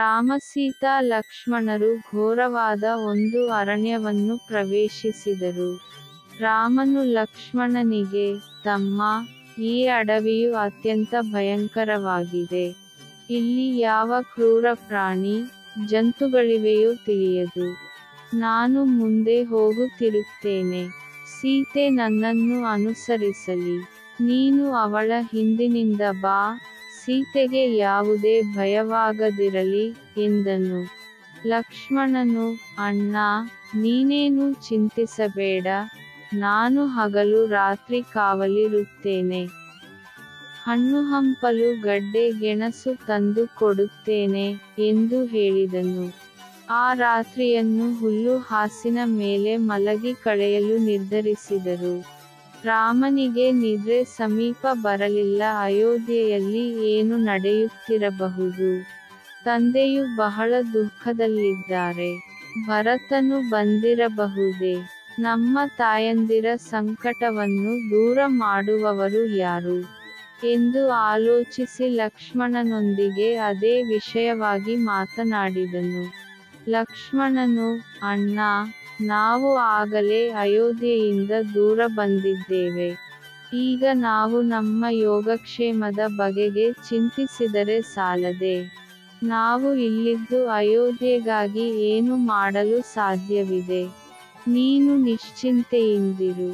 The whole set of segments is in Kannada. ರಾಮ ಸೀತಾ ಲಕ್ಷ್ಮಣರು ಘೋರವಾದ ಒಂದು ಅರಣ್ಯವನ್ನು ಪ್ರವೇಶಿಸಿದರು. ರಾಮನು ಲಕ್ಷ್ಮಣನಿಗೆ, ತಮ್ಮ, ಈ ಅಡವಿಯು ಅತ್ಯಂತ ಭಯಂಕರವಾಗಿದೆ. ಇಲ್ಲಿ ಯಾವ ಕ್ರೂರ ಪ್ರಾಣಿ, ಜಂತುಗಳಿವೆಯೋ ತಿಳಿಯದು. ನಾನು ಮುಂದೆ ಹೋಗುತ್ತಿರುತ್ತೇನೆ. ಸೀತೆ ನನ್ನನ್ನು ಅನುಸರಿಸಲಿ. ನೀನು ಅವಳ ಹಿಂದಿನಿಂದ ಬಾ. ಸೀತೆಗೆ ಯಾವುದೇ ಭಯವಾಗದಿರಲಿ ಎಂದನು. ಲಕ್ಷ್ಮಣನು, ಅಣ್ಣ, ನೀನೇನು ಚಿಂತಿಸಬೇಡ. ನಾನು ಹಗಲು ರಾತ್ರಿ ಕಾವಲಿರುತ್ತೇನೆ. ಹಣ್ಣು ಹಂಪಲು, ಗಡ್ಡೆ ಗೆಣಸು ತಂದು ಕೊಡುತ್ತೇನೆ ಎಂದು ಹೇಳಿದನು. ಆ ರಾತ್ರಿಯನ್ನು ಹುಲ್ಲು ಹಾಸಿನ ಮೇಲೆ ಮಲಗಿ ಕಳೆಯಲು ನಿರ್ಧರಿಸಿದರು. ರಾಮನಿಗೆ ನಿದ್ರೆ ಸಮೀಪ ಬರಲಿಲ್ಲ. ಅಯೋಧ್ಯೆಯಲ್ಲಿ ಏನು ನಡೆಯುತ್ತಿರಬಹುದು? ತಂದೆಯು ಬಹಳ ದುಃಖದಲ್ಲಿದ್ದಾರೆ. ಭರತನು ಬಂದಿರಬಹುದೇ? ನಮ್ಮ ತಾಯಂದಿರ ಸಂಕಟವನ್ನು ದೂರ ಮಾಡುವವರು ಯಾರು ಎಂದು ಆಲೋಚಿಸಿ ಲಕ್ಷ್ಮಣನೊಂದಿಗೆ ಅದೇ ವಿಷಯವಾಗಿ ಮಾತನಾಡಿದನು. ಲಕ್ಷ್ಮಣನು, ಅಣ್ಣ, ನಾವು ಆಗಲೇ ಅಯೋಧ್ಯೆಯಿಂದ ದೂರ ಬಂದಿದ್ದೇವೆ. ಈಗ ನಾವು ನಮ್ಮ ಯೋಗಕ್ಷೇಮದ ಬಗೆಗೆ ಚಿಂತಿಸಿದರೆ ಸಾಲದೆ. ನಾವು ಇಲ್ಲಿದ್ದು ಅಯೋಧ್ಯೆಗಾಗಿ ಏನು ಮಾಡಲು ಸಾಧ್ಯವಿದೆ? ನೀನು ನಿಶ್ಚಿಂತೆಯಿಂದಿರು.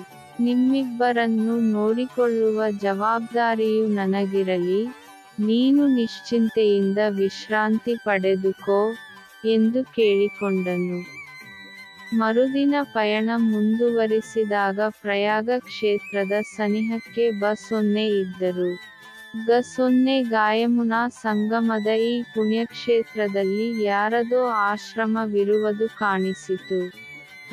ನಿಮ್ಮಿಬ್ಬರನ್ನು ನೋಡಿಕೊಳ್ಳುವ ಜವಾಬ್ದಾರಿಯು ನನಗಿರಲಿ. ನೀನು ನಿಶ್ಚಿಂತೆಯಿಂದ ವಿಶ್ರಾಂತಿ ಪಡೆದುಕೋ ಎಂದು ಕೇಳಿಕೊಂಡನು. ಮರುದಿನ ಪಯಣ ಮುಂದುವರಿಸಿದಾಗ ಪ್ರಯಾಗ ಕ್ಷೇತ್ರದ ಸನಿಹಕ್ಕೆ ಬ0 ಇದ್ದರು. ಗ0 ಗಾಯಮುನಾ ಸಂಗಮದ ಈ ಪುಣ್ಯಕ್ಷೇತ್ರದಲ್ಲಿ ಯಾರದೋ ಆಶ್ರಮವಿರುವುದು ಕಾಣಿಸಿತು.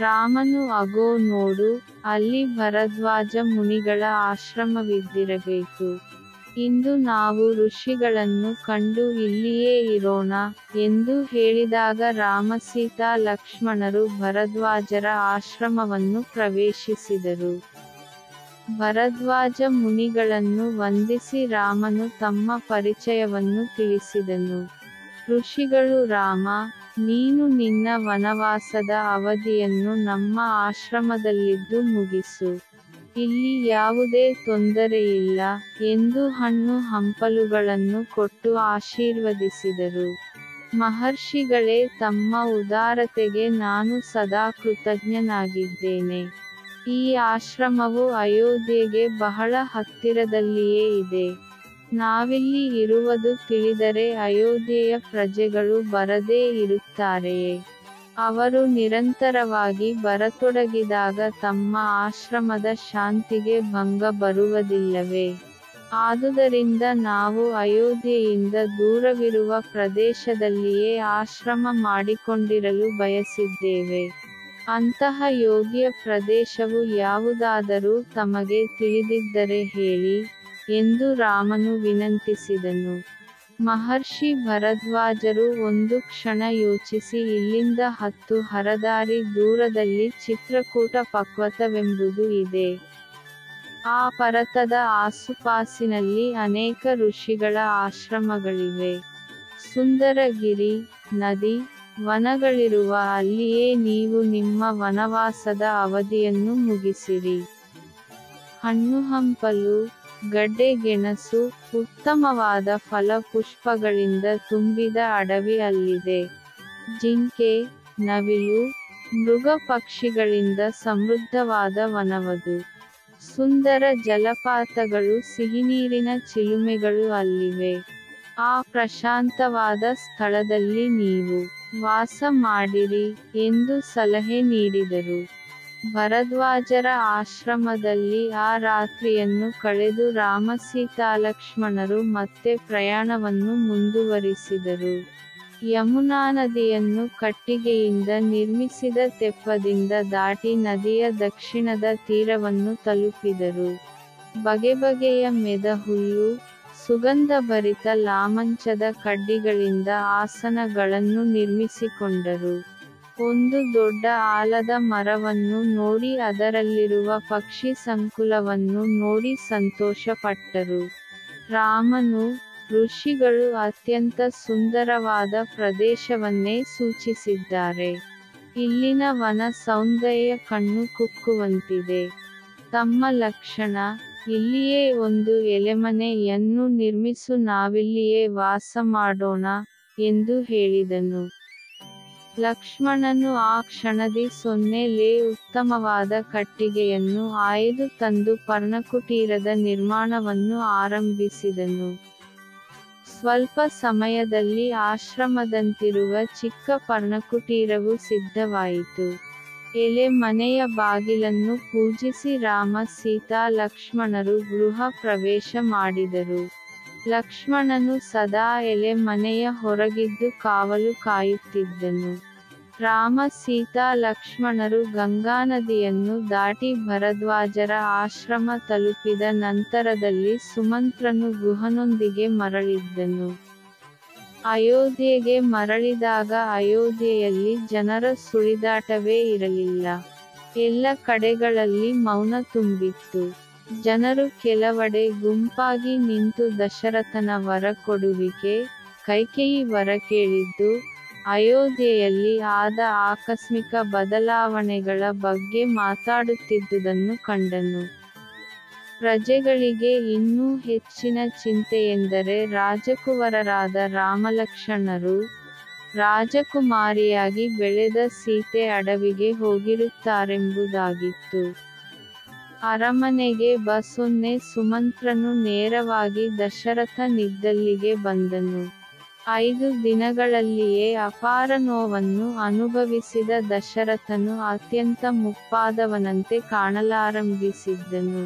ರಾಮನು, ಅಗೋ ನೋಡು, ಅಲ್ಲಿ ಭರದ್ವಾಜ ಮುನಿಗಳ ಆಶ್ರಮವಿದ್ದಿರಬೇಕು. ಇಂದು ನಾವು ಋಷಿಗಳನ್ನು ಕಂಡು ಇಲ್ಲಿಯೇ ಇರೋಣ ಎಂದು ಹೇಳಿದಾಗ ರಾಮ ಸೀತಾ ಲಕ್ಷ್ಮಣರು ಭರದ್ವಾಜರ ಆಶ್ರಮವನ್ನು ಪ್ರವೇಶಿಸಿದರು. ಭರದ್ವಾಜ ಮುನಿಗಳನ್ನು ವಂದಿಸಿ ರಾಮನು ತಮ್ಮ ಪರಿಚಯವನ್ನು ತಿಳಿಸಿದನು. ಋಷಿಗಳು, ರಾಮ, ನೀನು ನಿನ್ನ ವನವಾಸದ ಅವಧಿಯನ್ನು ನಮ್ಮ ಆಶ್ರಮದಲ್ಲಿದ್ದು ಮುಗಿಸು. ಇಲ್ಲಿ ಯಾವುದೇ ತೊಂದರೆಯಿಲ್ಲ ಎಂದು ಹಣ್ಣು ಹಂಪಲುಗಳನ್ನು ಕೊಟ್ಟು ಆಶೀರ್ವದಿಸಿದರು. ಮಹರ್ಷಿಗಳೇ, ತಮ್ಮ ಉದಾರತೆಗೆ ನಾನು ಸದಾ ಕೃತಜ್ಞನಾಗಿದ್ದೇನೆ. ಈ ಆಶ್ರಮವು ಅಯೋಧ್ಯೆಗೆ ಬಹಳ ಹತ್ತಿರದಲ್ಲಿಯೇ ಇದೆ. ನಾವಿಲ್ಲಿ ಇರುವುದು ತಿಳಿದರೆ ಅಯೋಧ್ಯೆಯ ಪ್ರಜೆಗಳು ಬರದೇ ಇರುತ್ತಾರೆಯೇ? ಅವರು ನಿರಂತರವಾಗಿ ಬರತೊಡಗಿದಾಗ ತಮ್ಮ ಆಶ್ರಮದ ಶಾಂತಿಗೆ ಭಂಗ ಬರುವುದಿಲ್ಲವೇ? ಆದುದರಿಂದ ನಾವು ಅಯೋಧ್ಯೆಯಿಂದ ದೂರವಿರುವ ಪ್ರದೇಶದಲ್ಲಿಯೇ ಆಶ್ರಮ ಮಾಡಿಕೊಂಡಿರಲು ಬಯಸಿದ್ದೇವೆ. ಅಂತಹ ಯೋಗ್ಯ ಪ್ರದೇಶವು ಯಾವುದಾದರೂ ತಮಗೆ ತಿಳಿದಿದ್ದರೆ ಹೇಳಿ ಎಂದು ರಾಮನು ವಿನಂತಿಸಿದನು. ಮಹರ್ಷಿ ಭರದ್ವಾಜರು ಒಂದು ಕ್ಷಣ ಯೋಚಿಸಿ, ಇಲ್ಲಿಂದ 10 ಹರದಾರಿ ದೂರದಲ್ಲಿ ಚಿತ್ರಕೂಟ ಪರ್ವತವೆಂಬುದು ಇದೆ. ಆ ಪರ್ವತದ ಆಸುಪಾಸಿನಲ್ಲಿ ಅನೇಕ ಋಷಿಗಳ ಆಶ್ರಮಗಳಿವೆ. ಸುಂದರಗಿರಿ, ನದಿ, ವನಗಳಿರುವ ಅಲ್ಲಿಯೇ ನೀವು ನಿಮ್ಮ ವನವಾಸದ ಅವಧಿಯನ್ನು ಮುಗಿಸಿರಿ. ಹಣ್ಣು ಹಂಪಲು, ಗಡ್ಡೆ ಗೆಣಸು, ಉತ್ತಮವಾದ ಫಲಪುಷ್ಪಗಳಿಂದ ತುಂಬಿದ ಅಡವಿ ಅಲ್ಲಿದೆ. ಜಿಂಕೆ, ನವಿಲು, ಮೃಗ ಪಕ್ಷಿಗಳಿಂದ ಸಮೃದ್ಧವಾದ ವನವದು. ಸುಂದರ ಜಲಪಾತಗಳು, ಸಿಹಿನೀರಿನ ಚಿಲುಮೆಗಳು ಅಲ್ಲಿವೆ. ಆ ಪ್ರಶಾಂತವಾದ ಸ್ಥಳದಲ್ಲಿ ನೀವು ವಾಸ ಮಾಡಿರಿ ಎಂದು ಸಲಹೆ ನೀಡಿದರು. ಭರದ್ವಾಜರ ಆಶ್ರಮದಲ್ಲಿ ಆ ರಾತ್ರಿಯನ್ನು ಕಳೆದು ರಾಮ ಸೀತಾಲಕ್ಷ್ಮಣರು ಮತ್ತೆ ಪ್ರಯಾಣವನ್ನು ಮುಂದುವರಿಸಿದರು. ಯಮುನಾ ನದಿಯನ್ನು ಕಟ್ಟಿಗೆಯಿಂದ ನಿರ್ಮಿಸಿದ ತೆಪ್ಪದಿಂದ ದಾಟಿ ನದಿಯ ದಕ್ಷಿಣದ ತೀರವನ್ನು ತಲುಪಿದರು. ಬಗೆ ಬಗೆಯ ಮೆದಹುಲ್ಲು, ಸುಗಂಧಭರಿತ ಲಾಮಂಚದ ಕಡ್ಡಿಗಳಿಂದ ಆಸನಗಳನ್ನು ನಿರ್ಮಿಸಿಕೊಂಡರು. ಒಂದು ದೊಡ್ಡ ಆಲದ ಮರವನ್ನು ನೋಡಿ, ಅದರಲ್ಲಿರುವ ಪಕ್ಷಿ ಸಂಕುಲವನ್ನು ನೋಡಿ ಸಂತೋಷಪಟ್ಟರು. ರಾಮನು, ಋಷಿಗಳು ಅತ್ಯಂತ ಸುಂದರವಾದ ಪ್ರದೇಶವನ್ನೇ ಸೂಚಿಸಿದ್ದಾರೆ. ಇಲ್ಲಿನ ವನ ಸೌಂದರ್ಯ ಕಣ್ಣು ಕುಕ್ಕುವಂತಿದೆ. ತಮ್ಮ ಲಕ್ಷಣ, ಇಲ್ಲಿಯೇ ಒಂದು ಎಲೆಮನೆಯನ್ನು ನಿರ್ಮಿಸು, ನಾವಿಲ್ಲಿಯೇ ವಾಸ ಮಾಡೋಣ ಎಂದು ಹೇಳಿದನು. ಲಕ್ಷ್ಮಣನು ಆ ಕ್ಷಣದಿ 0 ಲೇ ಉತ್ತಮವಾದ ಕಟ್ಟಿಗೆಯನ್ನು ಆಯ್ದು ತಂದು ಪರ್ಣಕುಟೀರದ ನಿರ್ಮಾಣವನ್ನು ಆರಂಭಿಸಿದನು. ಸ್ವಲ್ಪ ಸಮಯದಲ್ಲಿ ಆಶ್ರಮದಂತಿರುವ ಚಿಕ್ಕ ಪರ್ಣಕುಟೀರವು ಸಿದ್ಧವಾಯಿತು. ಎಲೆ ಮನೆಯ ಬಾಗಿಲನ್ನು ಪೂಜಿಸಿ ರಾಮ, ಸೀತಾ, ಲಕ್ಷ್ಮಣರು ಗೃಹ ಪ್ರವೇಶ ಮಾಡಿದರು. ಲಕ್ಷ್ಮಣನು ಸದಾ ಎಲೆ ಮನೆಯ ಹೊರಗಿದ್ದು ಕಾವಲು ಕಾಯುತ್ತಿದ್ದನು. ರಾಮ, ಸೀತಾ, ಲಕ್ಷ್ಮಣರು ಗಂಗಾ ನದಿಯನ್ನು ದಾಟಿ ಭರದ್ವಾಜರ ಆಶ್ರಮ ತಲುಪಿದ ನಂತರದಲ್ಲಿ ಸುಮಂತ್ರನು ಗುಹನೊಂದಿಗೆ ಮರಳಿದ್ದನು. ಅಯೋಧ್ಯೆಗೆ ಮರಳಿದಾಗ ಅಯೋಧ್ಯೆಯಲ್ಲಿ ಜನರ ಸುಳಿದಾಟವೇ ಇರಲಿಲ್ಲ. ಎಲ್ಲ ಕಡೆಗಳಲ್ಲಿ ಮೌನ ತುಂಬಿತ್ತು. ಜನರು ಕೆಲವೆಡೆ ಗುಂಪಾಗಿ ನಿಂತು ದಶರಥನ ವರ ಕೊಡುವಿಕೆ, ಕೈಕೇಯಿ ವರ ಕೇಳಿದ್ದು, ಅಯೋಧ್ಯೆಯಲ್ಲಿ ಆದ ಆಕಸ್ಮಿಕ ಬದಲಾವಣೆಗಳ ಬಗ್ಗೆ ಮಾತಾಡುತ್ತಿದ್ದುದನ್ನು ಕಂಡನು. ಪ್ರಜೆಗಳಿಗೆ ಇನ್ನೂ ಹೆಚ್ಚಿನ ಚಿಂತೆಯೆಂದರೆ ರಾಜಕುವರರಾದ ರಾಮಲಕ್ಷ್ಮಣರು, ರಾಜಕುಮಾರಿಯಾಗಿ ಬೆಳೆದ ಸೀತೆ ಅಡವಿಗೆ ಹೋಗಿರುತ್ತಾರೆಂಬುದಾಗಿತ್ತು. ಅರಮನೆಗೆ ಬಸೊನ್ನೆ ಸುಮಂತ್ರನು ನೇರವಾಗಿ ದಶರಥ ನಿದ್ದಲ್ಲಿಗೆ ಬಂದನು. 5 ದಿನಗಳಲ್ಲಿಯೇ ಅಪಾರ ನೋವನ್ನು ಅನುಭವಿಸಿದ ದಶರಥನು ಅತ್ಯಂತ ಮುಪ್ಪಾದವನಂತೆ ಕಾಣಲಾರಂಭಿಸಿದ್ದನು.